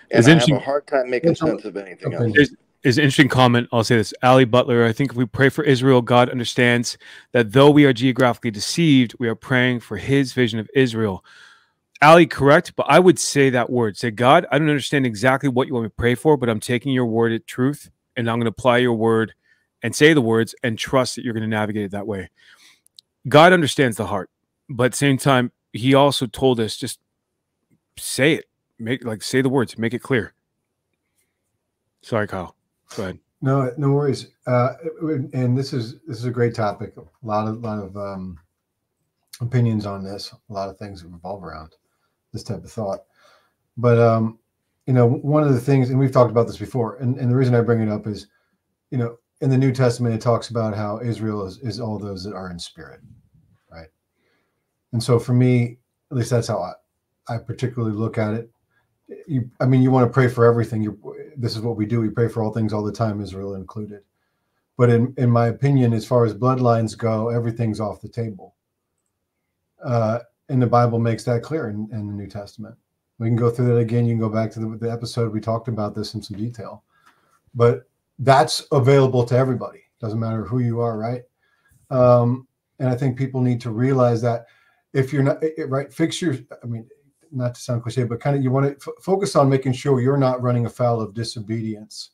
it's interesting. I have a hard time making sense of anything else. It's an interesting comment. I'll say this. Ali Butler, I think if we pray for Israel, God understands that though we are geographically deceived, we are praying for his vision of Israel. Ali, correct, but I would say that word. Say, God, I don't understand exactly what you want me to pray for, but I'm taking your word at truth, and I'm going to apply your word and say the words and trust that you're going to navigate it that way. God understands the heart, but at the same time, he also told us just say it, say the words, make it clear. Sorry, Kyle. Go ahead. No, no worries. And this is a great topic. A lot of opinions on this. A lot of things that revolve around this type of thought. But you know, one of the things, and we've talked about this before, and the reason I bring it up is, you know, in the New Testament it talks about how Israel is all those that are in spirit. And so for me, at least that's how I particularly look at it. I mean, you want to pray for everything. This is what we do. We pray for all things all the time, Israel included. But in my opinion, as far as bloodlines go, everything's off the table. And the Bible makes that clear in the New Testament. We can go through that again. You can go back to the episode. We talked about this in some detail. But that's available to everybody. Doesn't matter who you are, right? And I think people need to realize that. If you're not right, fix your, I mean, not to sound cliche, but kind of you want to focus on making sure you're not running afoul of disobedience.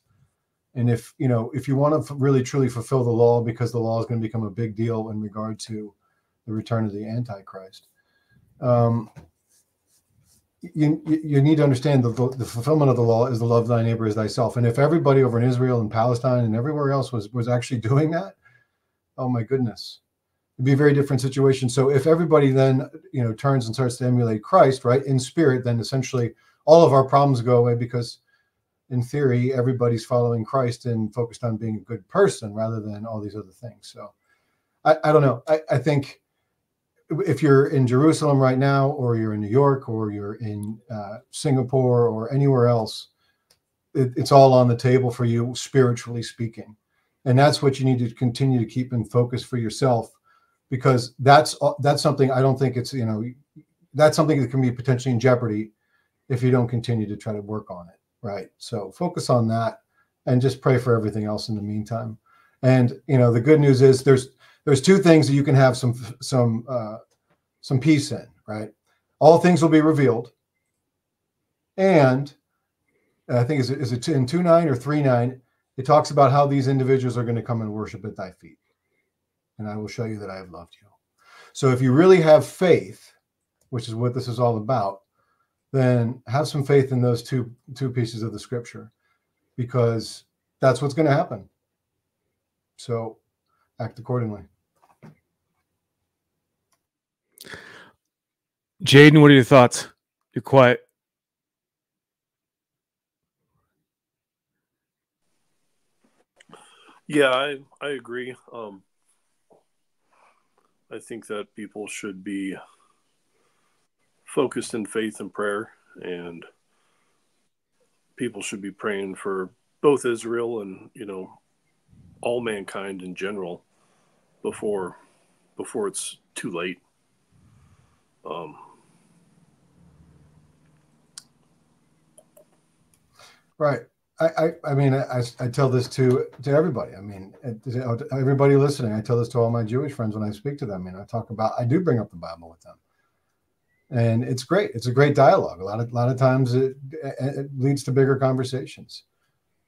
And if, you know, if you want to really, truly fulfill the law, because the law is going to become a big deal in regard to the return of the Antichrist. You need to understand the fulfillment of the law is the love of thy neighbor as thyself. And if everybody over in Israel and Palestine and everywhere else was actually doing that, oh my goodness, it'd be a very different situation. So if everybody then, you know, turns and starts to emulate Christ, right, in spirit, then essentially all of our problems go away, because in theory, everybody's following Christ and focused on being a good person rather than all these other things. So I don't know. I think if you're in Jerusalem right now, or you're in New York, or you're in Singapore, or anywhere else, it's all on the table for you, spiritually speaking. And that's what you need to continue to keep in focus for yourself, because that's something I don't think it's, you know, that's something that can be potentially in jeopardy if you don't continue to try to work on it. Right. So focus on that and just pray for everything else in the meantime. And, you know, the good news is there's two things that you can have some peace in, right? All things will be revealed. And I think is it in 2:9 or 3:9, it talks about how these individuals are going to come and worship at thy feet. And I will show you that I have loved you. So if you really have faith, which is what this is all about, then have some faith in those two pieces of the scripture, because that's what's going to happen. So act accordingly. Jaden, what are your thoughts? You're quiet. Yeah, I agree. I think that people should be focused in faith and prayer, and people should be praying for both Israel and, you know, all mankind in general before it's too late. Right. I mean, I tell this to everybody. I mean, everybody listening, I tell this to all my Jewish friends when I speak to them, and I do bring up the Bible with them. And it's great. It's a great dialogue. A lot of times it leads to bigger conversations.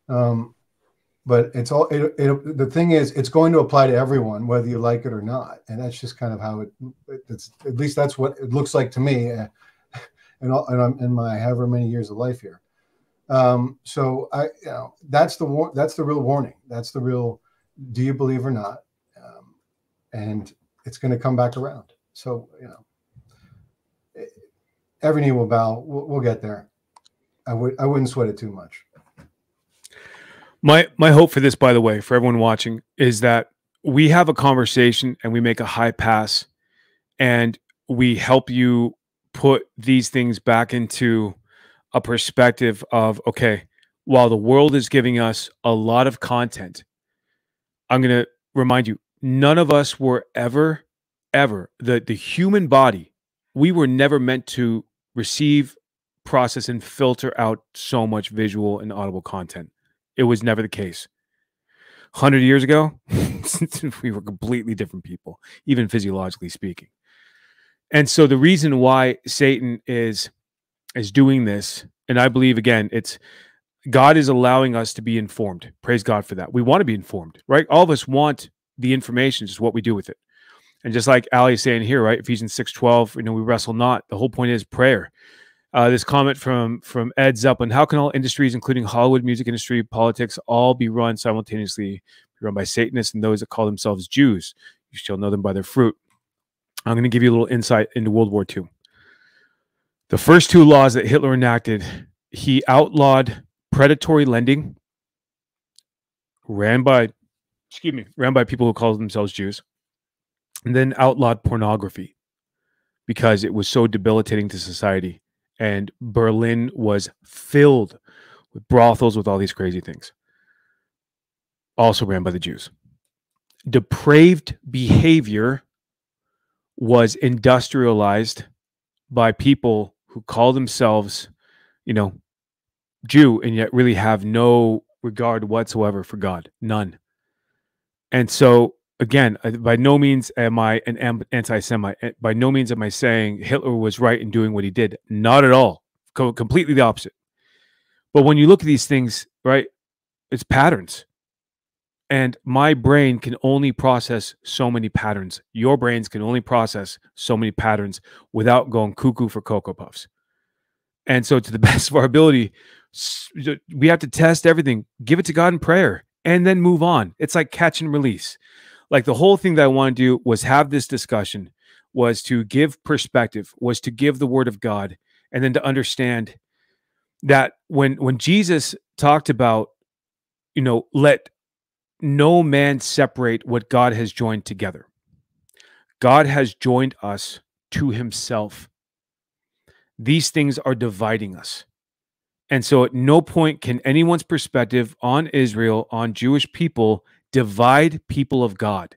But it's all. The thing is, it's going to apply to everyone, whether you like it or not. And that's just kind of how it's. At least that's what it looks like to me, in my however many years of life here. So that's the real warning. That's the real. Do you believe or not? And it's going to come back around. So you know. Every knee will bow. We'll get there. I wouldn't sweat it too much. My hope for this, by the way, for everyone watching, is that we have a conversation and we make a high pass, and we help you put these things back into a perspective of, okay, while the world is giving us a lot of content, I'm going to remind you, none of us were ever, the human body, we were never meant to receive, process, and filter out so much visual and audible content. It was never the case. 100 years ago, we were completely different people, even physiologically speaking. And so the reason why Satan is doing this, and I believe, again, it's God is allowing us to be informed. Praise God for that. We want to be informed, right? All of us want the information, just what we do with it. And just like Ali is saying here, right? Ephesians 6:12, you know, we wrestle not. The whole point is prayer. This comment from Ed Zeppelin: how can all industries, including Hollywood, music industry, politics, all be run simultaneously, be run by Satanists and those that call themselves Jews? You shall know them by their fruit. I'm going to give you a little insight into World War II. The first two laws that Hitler enacted, he outlawed predatory lending, ran by people who call themselves Jews. And then outlawed pornography because it was so debilitating to society. And Berlin was filled with brothels, with all these crazy things. Also ran by the Jews. Depraved behavior was industrialized by people who call themselves, you know, Jew, and yet really have no regard whatsoever for God. None. And so, again, by no means am I an anti-Semite. By no means am I saying Hitler was right in doing what he did. Not at all. Completely the opposite. But when you look at these things, right, it's patterns. And my brain can only process so many patterns. Your brains can only process so many patterns without going cuckoo for Cocoa Puffs. And so to the best of our ability, we have to test everything, give it to God in prayer, and then move on. It's like catch and release. Like the whole thing that I want to do was have this discussion, was to give perspective, was to give the word of God, and then to understand that when Jesus talked about, you know, let no man separate what God has joined together. God has joined us to himself. These things are dividing us. And so at no point can anyone's perspective on Israel, on Jewish people, divide people of God.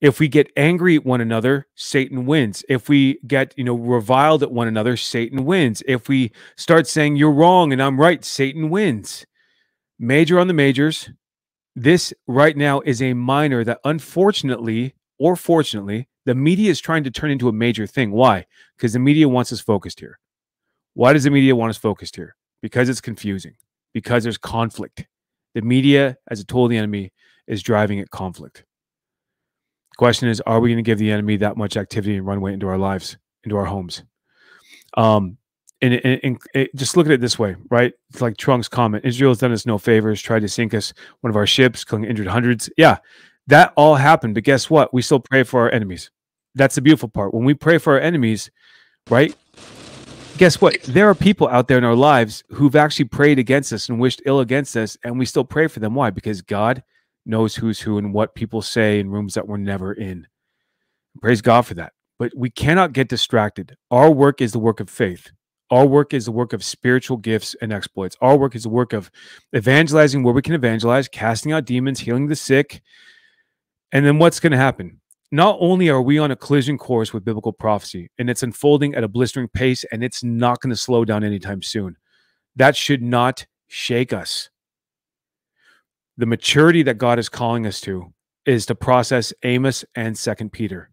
If we get angry at one another, Satan wins. If we get, you know, reviled at one another, Satan wins. If we start saying you're wrong and I'm right, Satan wins. Major on the majors. This right now is a minor that, unfortunately or fortunately, the media is trying to turn into a major thing. Why? Because the media wants us focused here. Why does the media want us focused here? Because it's confusing. Because there's conflict. The media, as a tool of the enemy, is driving at conflict. The question is, are we going to give the enemy that much activity and runway into our lives, into our homes? And just look at it this way, right? It's like Trunk's comment. Israel's done us no favors, tried to sink us, one of our ships, injured hundreds. Yeah, that all happened. But guess what? We still pray for our enemies. That's the beautiful part. When we pray for our enemies, right? Guess what? There are people out there in our lives who've actually prayed against us and wished ill against us, and we still pray for them. Why? Because God knows who's who and what people say in rooms that we're never in. Praise God for that. But we cannot get distracted. Our work is the work of faith. Our work is the work of spiritual gifts and exploits. Our work is the work of evangelizing where we can evangelize, casting out demons, healing the sick. And then what's going to happen? Not only are we on a collision course with biblical prophecy, and it's unfolding at a blistering pace, and it's not going to slow down anytime soon. That should not shake us. The maturity that God is calling us to is to process Amos and 2 Peter.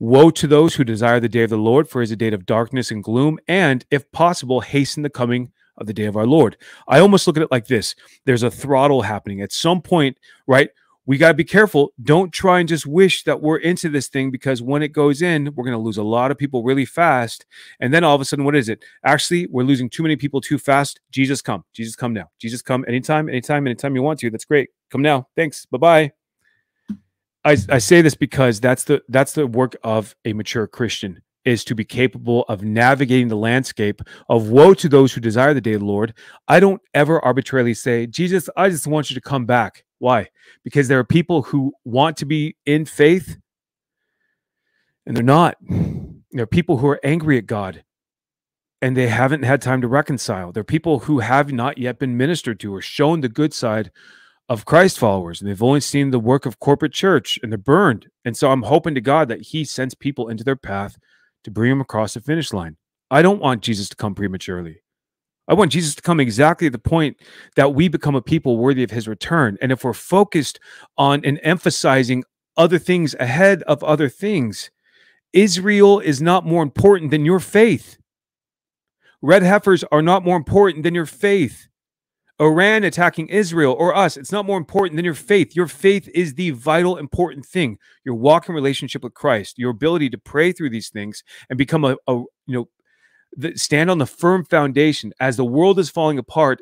Woe to those who desire the day of the Lord, for it is a day of darkness and gloom, and, if possible, hasten the coming of the day of our Lord. I almost look at it like this. There's a throttle happening. At some point, right, we got to be careful. Don't try and just wish that we're into this thing, because when it goes in, we're going to lose a lot of people really fast. And then all of a sudden, what is it? Actually, we're losing too many people too fast. Jesus, come. Jesus, come now. Jesus, come anytime, anytime, anytime you want to. That's great. Come now. Thanks. Bye-bye. I say this because that's the work of a mature Christian, is to be capable of navigating the landscape of woe to those who desire the day of the Lord. I don't ever arbitrarily say, Jesus, I just want you to come back. Why? Because there are people who want to be in faith and they're not. There are people who are angry at God and they haven't had time to reconcile. There are people who have not yet been ministered to or shown the good side of Christ followers, and they've only seen the work of corporate church, and they're burned. And so I'm hoping to God that he sends people into their path to bring them across the finish line. I don't want Jesus to come prematurely. I want Jesus to come exactly at the point that we become a people worthy of his return. And if we're focused on and emphasizing other things ahead of other things, Israel is not more important than your faith. Red heifers are not more important than your faith. Iran attacking Israel or us, it's not more important than your faith. Your faith is the vital, important thing. Your walk in relationship with Christ, your ability to pray through these things and become stand on the firm foundation. As the world is falling apart,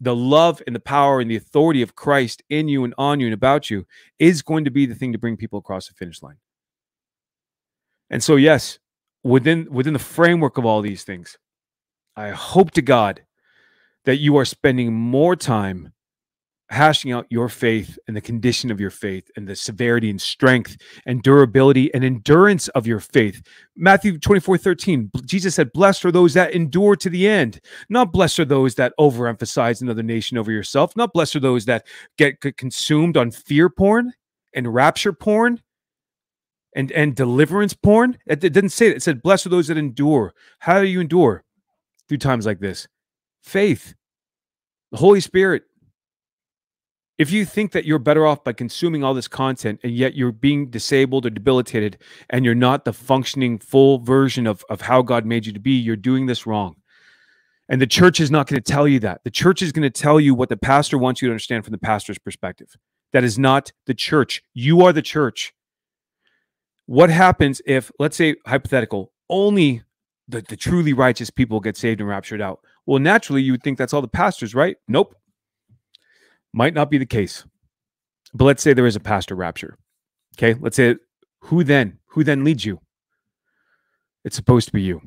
the love and the power and the authority of Christ in you and on you and about you is going to be the thing to bring people across the finish line. And so, yes, within the framework of all these things, I hope to God that you are spending more time hashing out your faith and the condition of your faith and the severity and strength and durability and endurance of your faith. Matthew 24:13, Jesus said, blessed are those that endure to the end. Not blessed are those that overemphasize another nation over yourself. Not blessed are those that get consumed on fear porn and rapture porn and deliverance porn. It didn't say that. It said, blessed are those that endure. How do you endure? Through times like this. Faith, the Holy Spirit. If you think that you're better off by consuming all this content and yet you're being disabled or debilitated and you're not the functioning full version of how God made you to be, you're doing this wrong. And the church is not going to tell you that. The church is going to tell you what the pastor wants you to understand from the pastor's perspective. That is not the church. You are the church. What happens if, let's say, hypothetical, only the truly righteous people get saved and raptured out? Well, naturally, you would think that's all the pastors, right? Nope. Might not be the case. But let's say there is a pastor rapture. Okay, let's say, who then? Who then leads you? It's supposed to be you.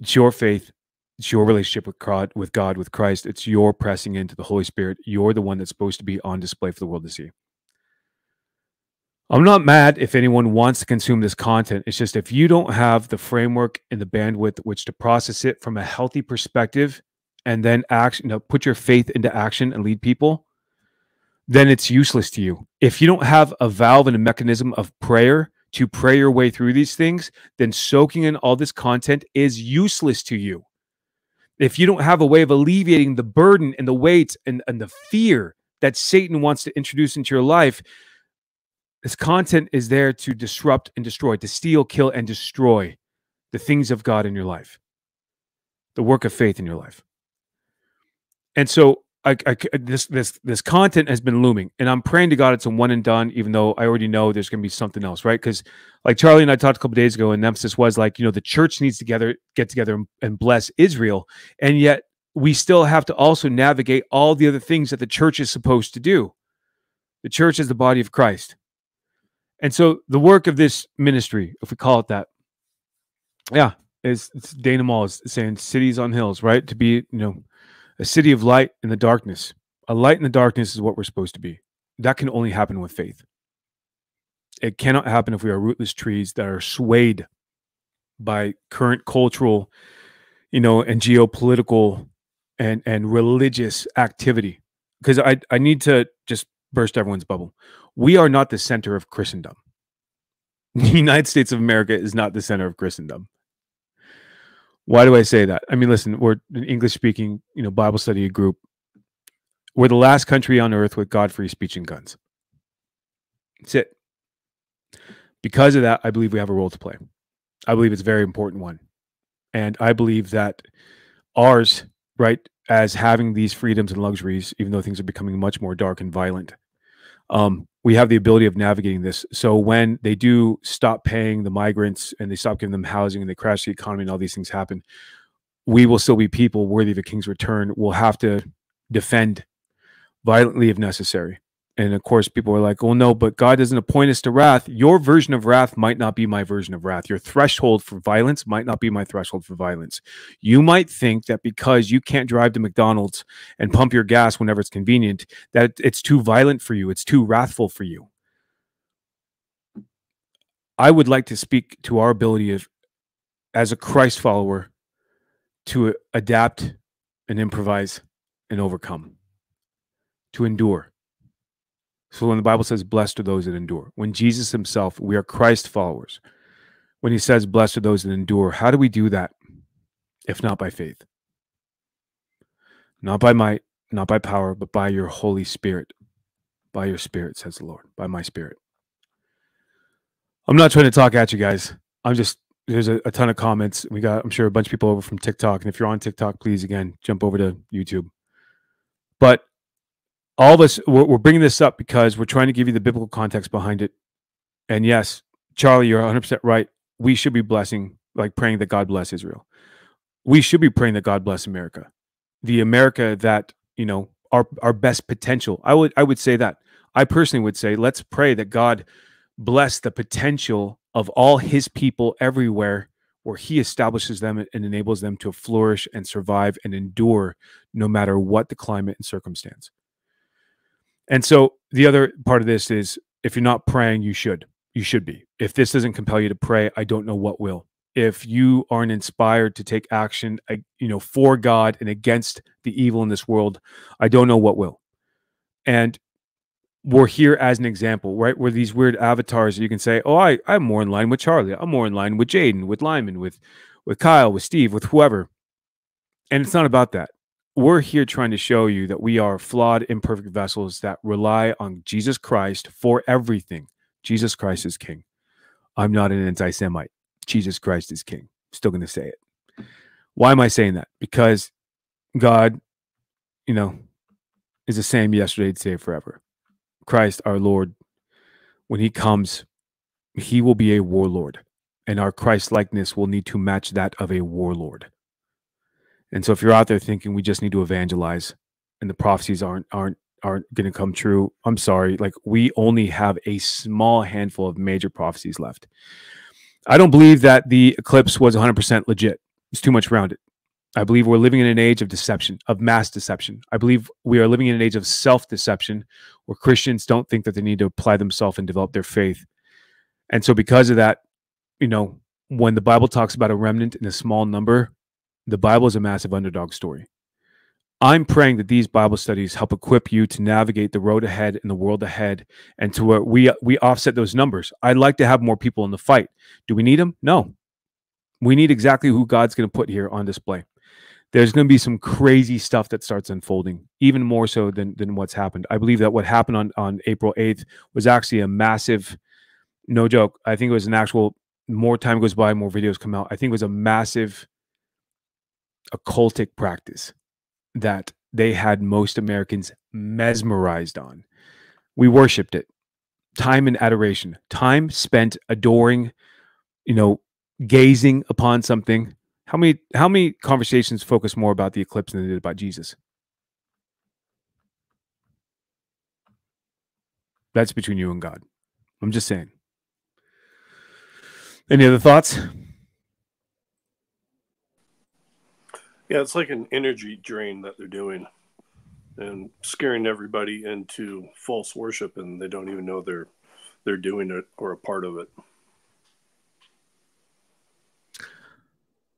It's your faith. It's your relationship with God, with Christ. It's your pressing into the Holy Spirit. You're the one that's supposed to be on display for the world to see. I'm not mad if anyone wants to consume this content. It's just if you don't have the framework and the bandwidth which to process it from a healthy perspective and then action, put your faith into action and lead people, then it's useless to you. If you don't have a valve and a mechanism of prayer to pray your way through these things, then soaking in all this content is useless to you. If you don't have a way of alleviating the burden and the weight and the fear that Satan wants to introduce into your life, this content is there to disrupt and destroy, to steal, kill, and destroy the things of God in your life, the work of faith in your life. And so this content has been looming, and I'm praying to God it's a one and done, even though I already know there's going to be something else, right? Because like Charlie and I talked a couple of days ago, and the emphasis was like, the church needs to get together and bless Israel. And yet we still have to also navigate all the other things that the church is supposed to do. The church is the body of Christ. And so the work of this ministry, if we call it that, yeah, it's Dana Mall is saying cities on hills, right? To be, a city of light in the darkness. A light in the darkness is what we're supposed to be. That can only happen with faith. It cannot happen if we are rootless trees that are swayed by current cultural, and geopolitical and religious activity. Because I need to just burst everyone's bubble. We are not the center of Christendom. The United States of America is not the center of Christendom. Why do I say that? I mean, listen, we're an English-speaking, Bible study group. We're the last country on earth with God-free speech and guns. That's it. Because of that, I believe we have a role to play. I believe it's a very important one. And I believe that ours, right, as having these freedoms and luxuries, even though things are becoming much more dark and violent, we have the ability of navigating this. So when they do stop paying the migrants and they stop giving them housing and they crash the economy and all these things happen, we will still be people worthy of a king's return. We'll have to defend violently if necessary. And of course, people are like, well, no, but God doesn't appoint us to wrath. Your version of wrath might not be my version of wrath. Your threshold for violence might not be my threshold for violence. You might think that because you can't drive to McDonald's and pump your gas whenever it's convenient, that it's too violent for you. It's too wrathful for you. I would like to speak to our ability as a Christ follower to adapt and improvise and overcome, to endure. So when the Bible says, blessed are those that endure, when Jesus himself, we are Christ followers, when he says, blessed are those that endure, how do we do that if not by faith? Not by might, not by power, but by your Holy Spirit. By your Spirit, says the Lord, by my Spirit. I'm not trying to talk at you guys. There's a ton of comments. We got, I'm sure, a bunch of people over from TikTok. And if you're on TikTok, please, again, jump over to YouTube. But all of us, we're bringing this up because we're trying to give you the biblical context behind it. And yes, Charlie, you're 100% right. We should be praying that God bless Israel. We should be praying that God bless America. The America that, our best potential. I would say that. I personally would say, let's pray that God bless the potential of all his people everywhere where he establishes them and enables them to flourish and survive and endure no matter what the climate and circumstance. And so the other part of this is, if you're not praying, you should be. If this doesn't compel you to pray, I don't know what will. If you aren't inspired to take action, for God and against the evil in this world, I don't know what will. And we're here as an example, right? We're these weird avatars that you can say, oh, I'm more in line with Charlie. I'm more in line with Jaden, with Lyman, with Kyle, with Steve, with whoever. And it's not about that. We're here trying to show you that we are flawed, imperfect vessels that rely on Jesus Christ for everything. Jesus Christ is king. I'm not an anti-Semite. Jesus Christ is king. I'm still going to say it. Why am I saying that? Because God, you know, is the same yesterday, today, forever. Christ, our Lord, when he comes, he will be a warlord, and our Christ likeness will need to match that of a warlord. And so if you're out there thinking we just need to evangelize and the prophecies aren't going to come true, I'm sorry. Like, we only have a small handful of major prophecies left. I don't believe that the eclipse was 100% legit. It's too much rounded. I believe we're living in an age of deception, of mass deception. I believe we are living in an age of self-deception, where Christians don't think that they need to apply themselves and develop their faith. And so because of that, you know, when the Bible talks about a remnant in a small number, the Bible is a massive underdog story. I'm praying that these Bible studies help equip you to navigate the road ahead and the world ahead, and to where we offset those numbers. I'd like to have more people in the fight. Do we need them? No. We need exactly who God's going to put here on display. There's going to be some crazy stuff that starts unfolding, even more so than what's happened. I believe that what happened on April 8th was actually a massive, no joke, I think it was an actual, more time goes by, more videos come out. I think it was a massive occultic practice that they had most Americans mesmerized on. We worshipped it. Time and adoration. Time spent adoring, you know, gazing upon something. How many conversations focus more about the eclipse than they did about Jesus? That's between you and God. I'm just saying. Any other thoughts? Yeah, it's like an energy drain that they're doing and scaring everybody into false worship, and they don't even know they're doing it or a part of it.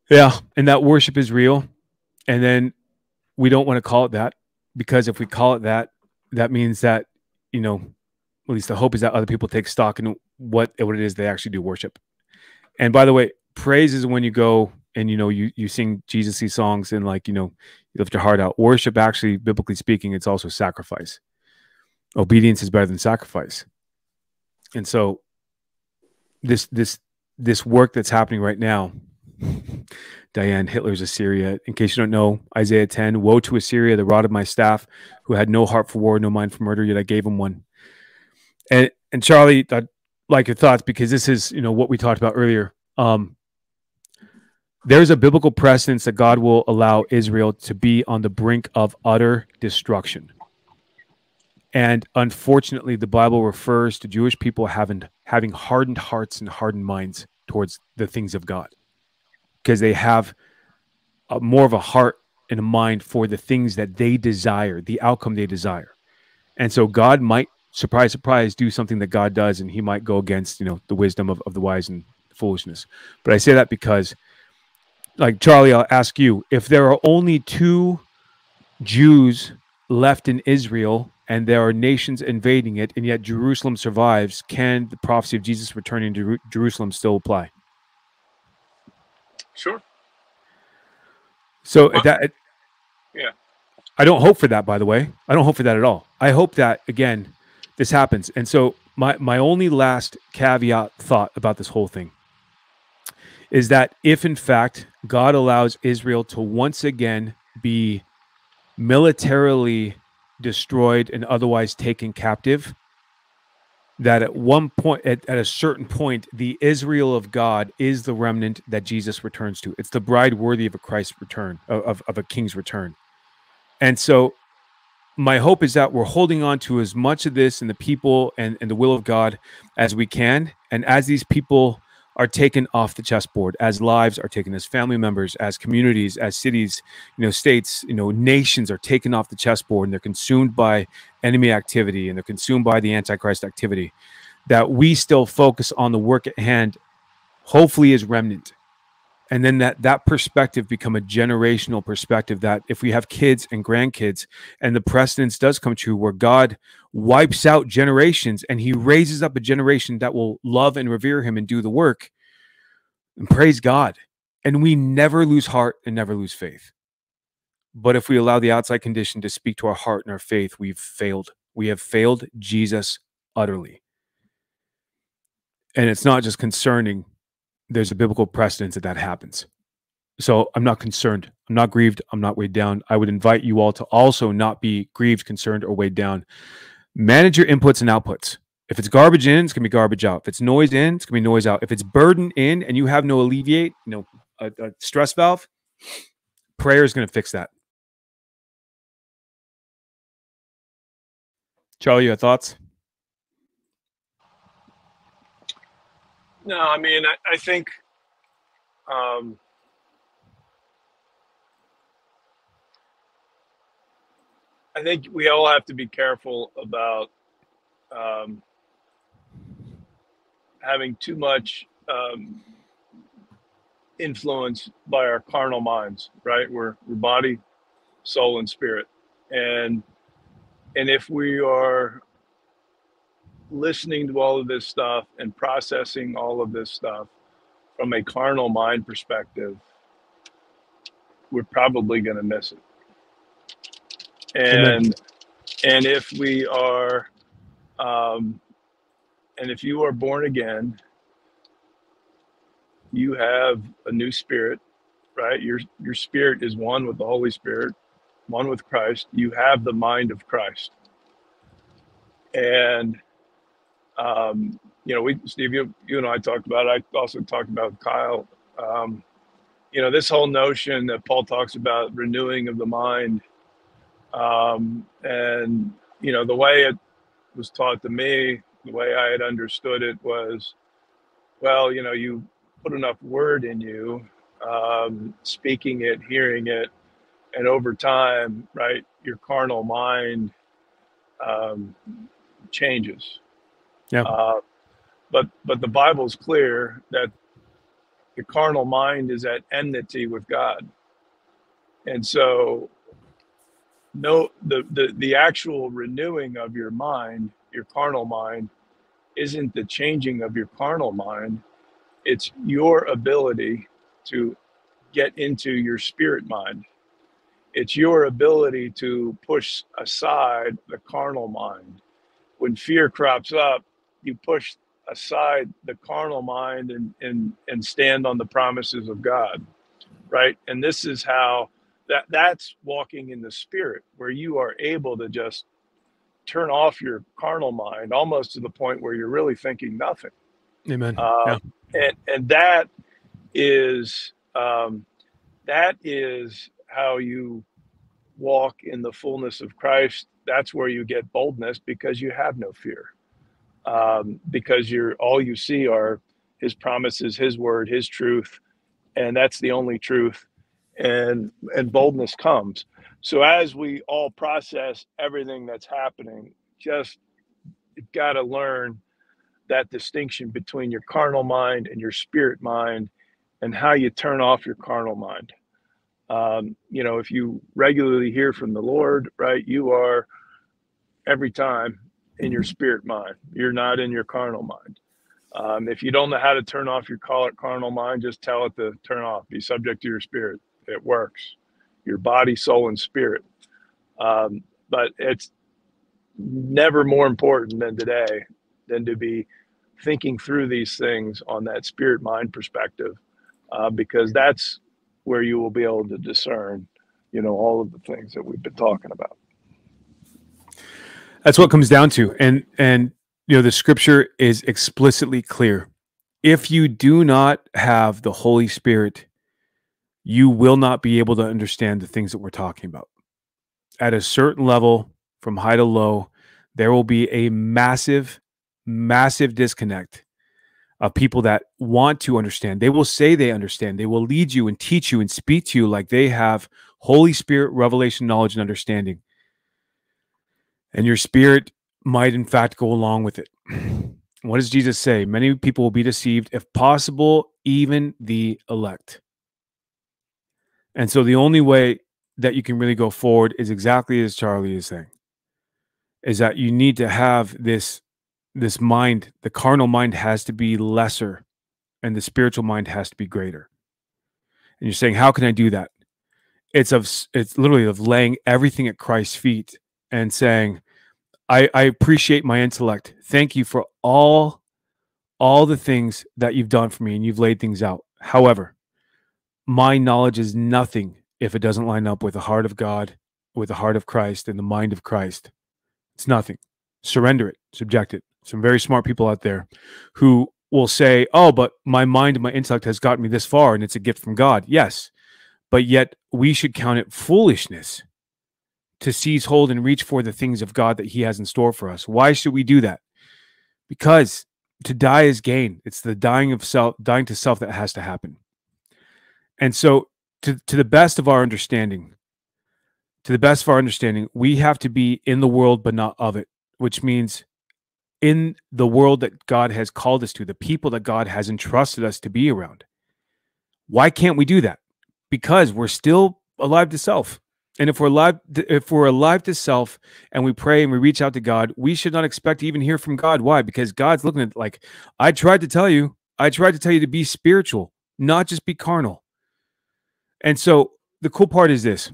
Yeah, and that worship is real. And then we don't want to call it that, because if we call it that, that means that, you know, at least the hope is that other people take stock in what it is they actually do worship. And by the way, praise is when you go and, you know, you sing Jesus-y songs and, like, you know, you lift your heart out. Worship, actually, biblically speaking, it's also sacrifice. Obedience is better than sacrifice. And so this work that's happening right now, Diane, Hitler's Assyria. In case you don't know, Isaiah 10, woe to Assyria, the rod of my staff, who had no heart for war, no mind for murder, yet I gave him one. And Charlie, I'd like your thoughts, because this is, you know, what we talked about earlier. There's a biblical precedence that God will allow Israel to be on the brink of utter destruction. And unfortunately, the Bible refers to Jewish people having hardened hearts and hardened minds towards the things of God, because they have more of a heart and a mind for the things that they desire, the outcome they desire. And so God might, surprise, surprise, do something that God does, and he might go against, you know, the wisdom of the wise and foolishness. But I say that because, like, Charlie, I'll ask you, if there are only 2 Jews left in Israel and there are nations invading it, and yet Jerusalem survives, can the prophecy of Jesus returning to Jerusalem still apply? Sure. So yeah, I don't hope for that, by the way. I don't hope for that at all. I hope that, again, this happens. And so my only last caveat thought about this whole thing is that if, in fact, God allows Israel to once again be militarily destroyed and otherwise taken captive, that at one point, at a certain point, the Israel of God is the remnant that Jesus returns to. It's the bride worthy of a Christ's return, of a king's return. And so my hope is that we're holding on to as much of this and the people and the will of God as we can. And as these people are taken off the chessboard, as lives are taken, as family members, as communities, as cities, you know, states, you know, nations are taken off the chessboard, and they're consumed by enemy activity, and they're consumed by the Antichrist activity, that we still focus on the work at hand, hopefully as remnant. And then that perspective become a generational perspective, that if we have kids and grandkids, and the precedence does come true where God wipes out generations and he raises up a generation that will love and revere him and do the work, and praise God. And we never lose heart and never lose faith. But if we allow the outside condition to speak to our heart and our faith, we've failed. We have failed Jesus utterly. And it's not just concerning. There's a biblical precedence that happens. So I'm not concerned. I'm not grieved. I'm not weighed down. I would invite you all to also not be grieved, concerned, or weighed down. Manage your inputs and outputs. If it's garbage in, it's going to be garbage out. If it's noise in, it's going to be noise out. If it's burden in and you have no alleviate, a stress valve, prayer is going to fix that. Charlie, your thoughts? No, I mean, I think I think we all have to be careful about having too much influence by our carnal minds, right? We're body, soul, and spirit, and if we are listening to all of this stuff and processing all of this stuff from a carnal mind perspective, we're probably going to miss it. And if we are, and if you are born again, you have a new spirit, right? Your spirit is one with the Holy Spirit, one with Christ. You have the mind of Christ. And, Steve, you and I talked about it. I also talked about Kyle, this whole notion that Paul talks about renewing of the mind. The way it was taught to me, the way I had understood it was, well, you put enough word in you, speaking it, hearing it, and over time, right, your carnal mind changes. Yeah. But the Bible's clear that the carnal mind is at enmity with God. And so the actual renewing of your mind, your carnal mind, isn't the changing of your carnal mind. It's your ability to get into your spirit mind. It's your ability to push aside the carnal mind. When fear crops up, you push aside the carnal mind and stand on the promises of God, right? And this is how that's walking in the spirit, where you are able to just turn off your carnal mind almost to the point where you're really thinking nothing. Amen. And that is how you walk in the fullness of Christ. That's where you get boldness, because you have no fear, because all you see are his promises, his word, his truth. And that's the only truth. And boldness comes. So as we all process everything that's happening, just got to learn that distinction between your carnal mind and your spirit mind, and how you turn off your carnal mind. If you regularly hear from the Lord, right, you are every time in your spirit mind. You're not in your carnal mind. If you don't know how to turn off your carnal mind, just tell it to turn off. Be subject to your spirit. It works. Your body, soul, and spirit. But it's never more important than today than to be thinking through these things on that spirit mind perspective, because that's where you will be able to discern, all of the things that we've been talking about. That's what it comes down to. And the scripture is explicitly clear. If you do not have the Holy Spirit, you will not be able to understand the things that we're talking about. At a certain level, from high to low, there will be a massive, massive disconnect of people that want to understand. They will say they understand. They will lead you and teach you and speak to you like they have Holy Spirit revelation, knowledge, and understanding. And your spirit might, in fact, go along with it. What does Jesus say? Many people will be deceived, if possible, even the elect. And so the only way that you can really go forward is exactly as Charlie is saying, is that you need to have this mind. The carnal mind has to be lesser, and the spiritual mind has to be greater. And you're saying, how can I do that? It's literally of laying everything at Christ's feet and saying, I appreciate my intellect. Thank you for all the things that you've done for me, and you've laid things out. However, my knowledge is nothing if it doesn't line up with the heart of God, with the heart of Christ and the mind of Christ. It's nothing. Surrender it, subject it. Some very smart people out there who will say, oh, but my mind and my intellect has gotten me this far and it's a gift from God. Yes, but yet we should count it foolishness to seize hold and reach for the things of God that he has in store for us. Why should we do that? Because to die is gain. It's the dying of self, dying to self that has to happen. And so to the best of our understanding, we have to be in the world, but not of it, which means in the world that God has called us to, the people that God has entrusted us to be around. Why can't we do that? Because we're still alive to self. And if we're alive to self and we pray and we reach out to God, we should not expect to even hear from God. Why? Because God's looking at it like, I tried to tell you to be spiritual, not just be carnal. And so the cool part is this.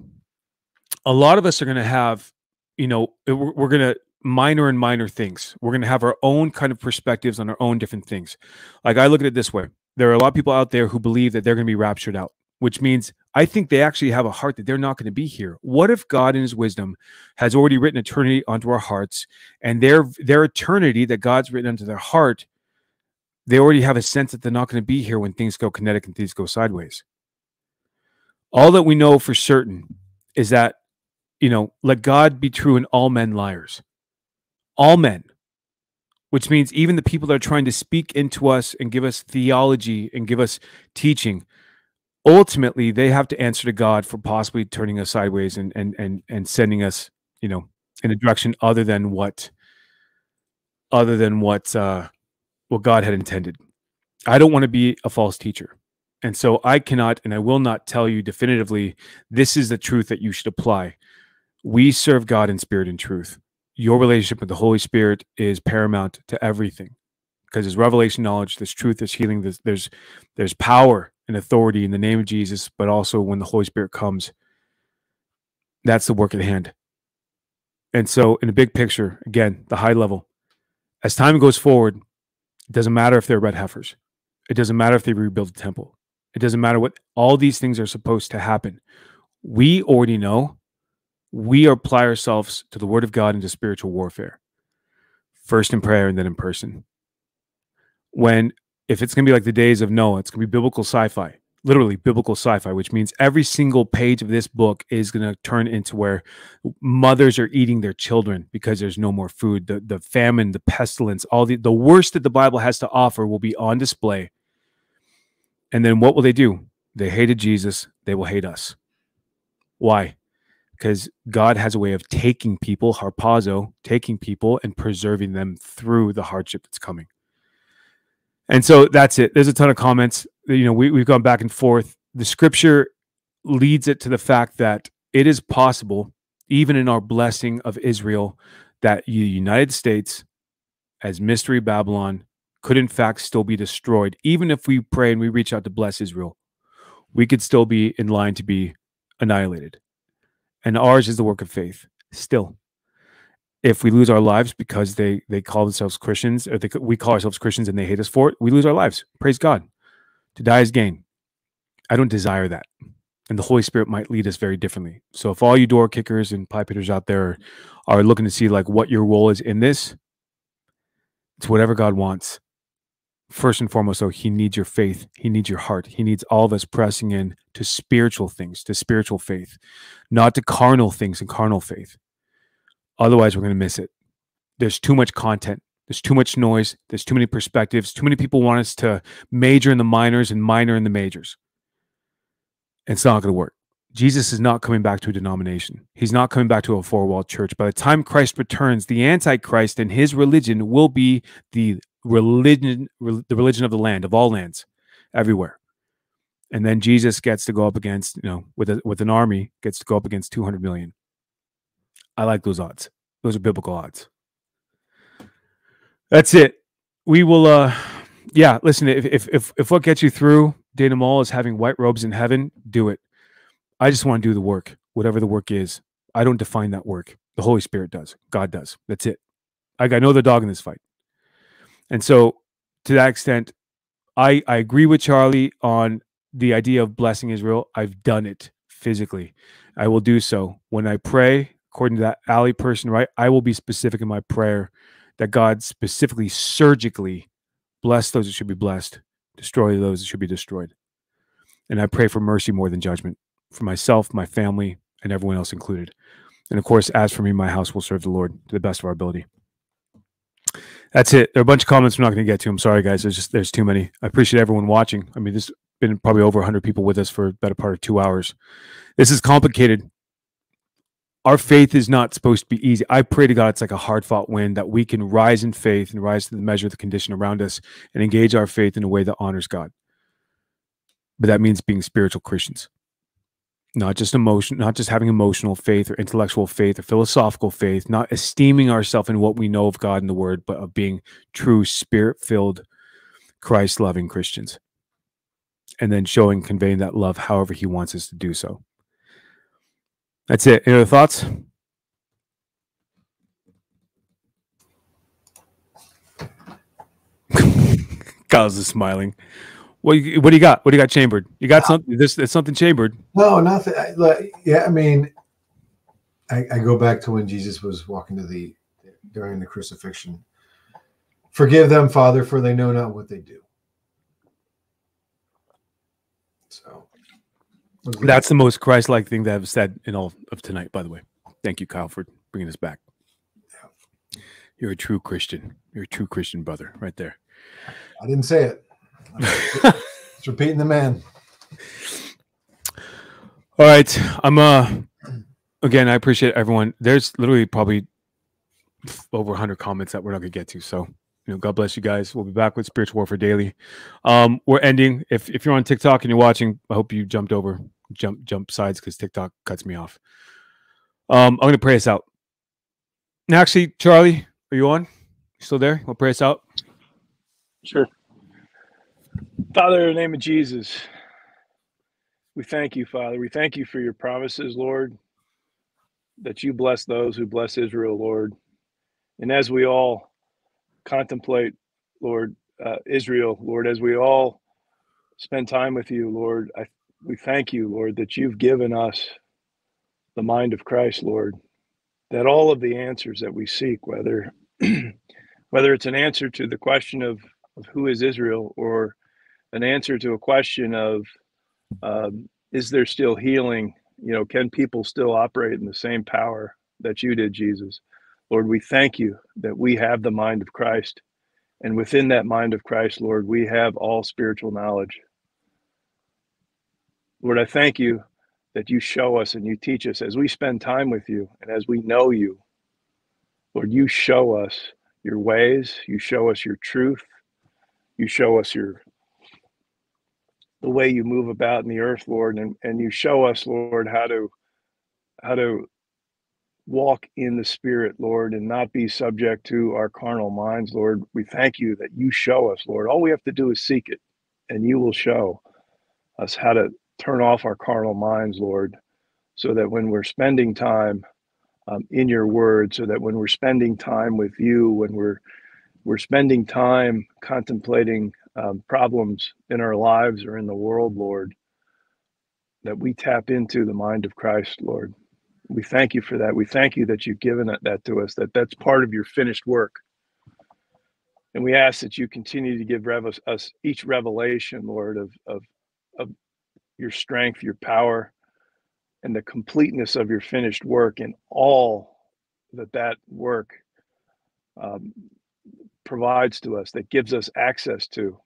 A lot of us are going to have, you know, we're going to minor and minor things. We're going to have our own kind of perspectives on our own different things. Like I look at it this way. There are a lot of people out there who believe that they're going to be raptured out, which means I think they actually have a heart that they're not going to be here. What if God in his wisdom has already written eternity onto our hearts, and their eternity that God's written onto their heart, they already have a sense that they're not going to be here when things go kinetic and things go sideways. All that we know for certain is that, you know, let God be true and all men liars. All men, which means even the people that are trying to speak into us and give us theology and give us teaching, ultimately they have to answer to God for possibly turning us sideways and sending us, you know, in a direction other than what God had intended. I don't want to be a false teacher. And so I cannot and I will not tell you definitively, this is the truth that you should apply. We serve God in spirit and truth. Your relationship with the Holy Spirit is paramount to everything, because there's revelation knowledge, there's truth, there's healing, there's power and authority in the name of Jesus, but also when the Holy Spirit comes, that's the work at hand. And so in a big picture, again, the high level, as time goes forward, it doesn't matter if they're red heifers. It doesn't matter if they rebuild the temple. It doesn't matter what all these things are supposed to happen. We already know. We apply ourselves to the word of God and to spiritual warfare. First in prayer and then in person. If it's going to be like the days of Noah, it's going to be biblical sci-fi, literally biblical sci-fi, which means every single page of this book is going to turn into where mothers are eating their children because there's no more food. The famine, the pestilence, all the worst that the Bible has to offer will be on display. And then what will they do? They hated Jesus. They will hate us. Why? Because God has a way of taking people, harpazo, taking people and preserving them through the hardship that's coming. And so that's it. There's a ton of comments. You know, we've gone back and forth. The scripture leads it to the fact that it is possible, even in our blessing of Israel, that the United States, as Mystery Babylon, could in fact still be destroyed. Even if we pray and we reach out to bless Israel, we could still be in line to be annihilated. And ours is the work of faith. Still, if we lose our lives because they call themselves Christians, or we call ourselves Christians and they hate us for it, we lose our lives. Praise God. To die is gain. I don't desire that. And the Holy Spirit might lead us very differently. So if all you door kickers and pie pitters out there are looking to see like what your role is in this, it's whatever God wants. First and foremost, though, he needs your faith. He needs your heart. He needs all of us pressing in to spiritual things, to spiritual faith, not to carnal things and carnal faith. Otherwise, we're going to miss it. There's too much content. There's too much noise. There's too many perspectives. Too many people want us to major in the minors and minor in the majors. And it's not going to work. Jesus is not coming back to a denomination. He's not coming back to a four-walled church. By the time Christ returns, the Antichrist and his religion will be the religion of the land, of all lands, everywhere. And then Jesus gets to go up against, you know, with an army, gets to go up against 200 million. I like those odds. Those are biblical odds. That's it. We will, yeah, listen, if what gets you through Dana Mall is having white robes in heaven, do it. I just want to do the work, whatever the work is. I don't define that work. The Holy Spirit does. God does. That's it. I got no other dog in this fight. And so to that extent, I agree with Charlie on the idea of blessing is real. I've done it physically. I will do so. When I pray, according to that alley person, right, I will be specific in my prayer that God specifically, surgically bless those that should be blessed, destroy those that should be destroyed. And I pray for mercy more than judgment for myself, my family, and everyone else included. And of course, as for me, my house will serve the Lord to the best of our ability. That's it. There are a bunch of comments I'm not going to get to. I'm sorry, guys. There's too many. I appreciate everyone watching. I mean, there's been probably over 100 people with us for the better part of 2 hours. This is complicated. Our faith is not supposed to be easy. I pray to God it's like a hard-fought win, that we can rise in faith and rise to the measure of the condition around us and engage our faith in a way that honors God. But that means being spiritual Christians. Not just emotion, not just having emotional faith or intellectual faith or philosophical faith, not esteeming ourselves in what we know of God and the Word, but of being true, Spirit-filled, Christ-loving Christians. And then showing, conveying that love however He wants us to do so. That's it. Any other thoughts? Kyle's just smiling. What do you got? What do you got chambered? You got something? There's something chambered. No, nothing. Yeah, I mean, I go back to when Jesus was walking to the during the crucifixion. Forgive them, Father, for they know not what they do. So that's the most Christ-like thing that I've said in all of tonight. By the way, thank you, Kyle, for bringing us back. You're a true Christian. You're a true Christian brother, right there. I didn't say it. It's repeating the man. All right, I'm again, I appreciate everyone. There's literally probably over 100 comments that we're not gonna get to, so you know, God bless you guys. We'll be back with Spiritual Warfare Daily. We're ending. If you're on TikTok and you're watching, I hope you jumped over jump sides, because TikTok cuts me off. I'm gonna pray us out now. Actually, Charlie, are you on? You still there? We'll pray us out. Sure. Father, in the name of Jesus, we thank you, Father. We thank you for your promises, Lord, that you bless those who bless Israel, Lord. And as we all contemplate, Lord, Israel, Lord, as we all spend time with you, Lord, we thank you, Lord, that you've given us the mind of Christ, Lord, that all of the answers that we seek, whether it's an answer to the question of who is Israel, or an answer to a question of is there still healing? You know, can people still operate in the same power that you did, Jesus? Lord, we thank you that we have the mind of Christ. And within that mind of Christ, Lord, we have all spiritual knowledge. Lord, I thank you that you show us and you teach us as we spend time with you and as we know you. Lord, you show us your ways. You show us your truth. You show us the way you move about in the earth, Lord, and you show us, Lord, how to walk in the Spirit, Lord, and not be subject to our carnal minds, Lord. We thank you that you show us, Lord. All we have to do is seek it, and you will show us how to turn off our carnal minds, Lord, so that when we're spending time in your word, so that when we're spending time with you, when we're spending time contemplating problems in our lives or in the world, Lord, that we tap into the mind of Christ, Lord. We thank you for that. We thank you that you've given that to us, that's part of your finished work. And we ask that you continue to give us each revelation, Lord, of your strength, your power, and the completeness of your finished work, and all that work provides to us, that gives us access to,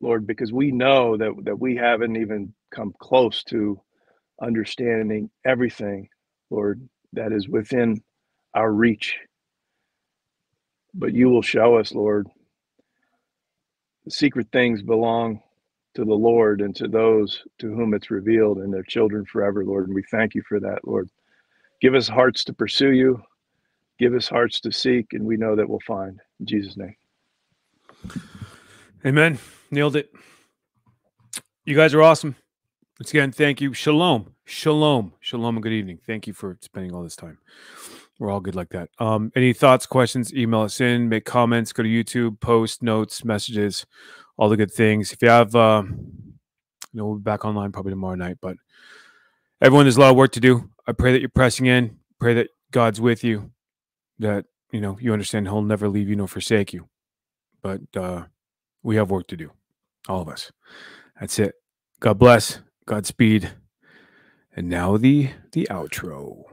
Lord, because we know that we haven't even come close to understanding everything, Lord, that is within our reach. But you will show us, Lord, the secret things belong to the Lord and to those to whom it's revealed, and their children forever, Lord. And we thank you for that, Lord. Give us hearts to pursue you. Give us hearts to seek, and we know that we'll find. In Jesus' name. Amen. Nailed it. You guys are awesome. Once again, thank you. Shalom. Shalom. Shalom and good evening. Thank you for spending all this time. We're all good like that. Any thoughts, questions, email us in, make comments, go to YouTube, post, notes, messages, all the good things. If you have You know, we'll be back online probably tomorrow night. But everyone, there's a lot of work to do. I pray that you're pressing in. Pray that God's with you. That, you know, you understand he'll never leave you nor forsake you. But we have work to do. All of us. That's it. God bless. Godspeed. And now the outro.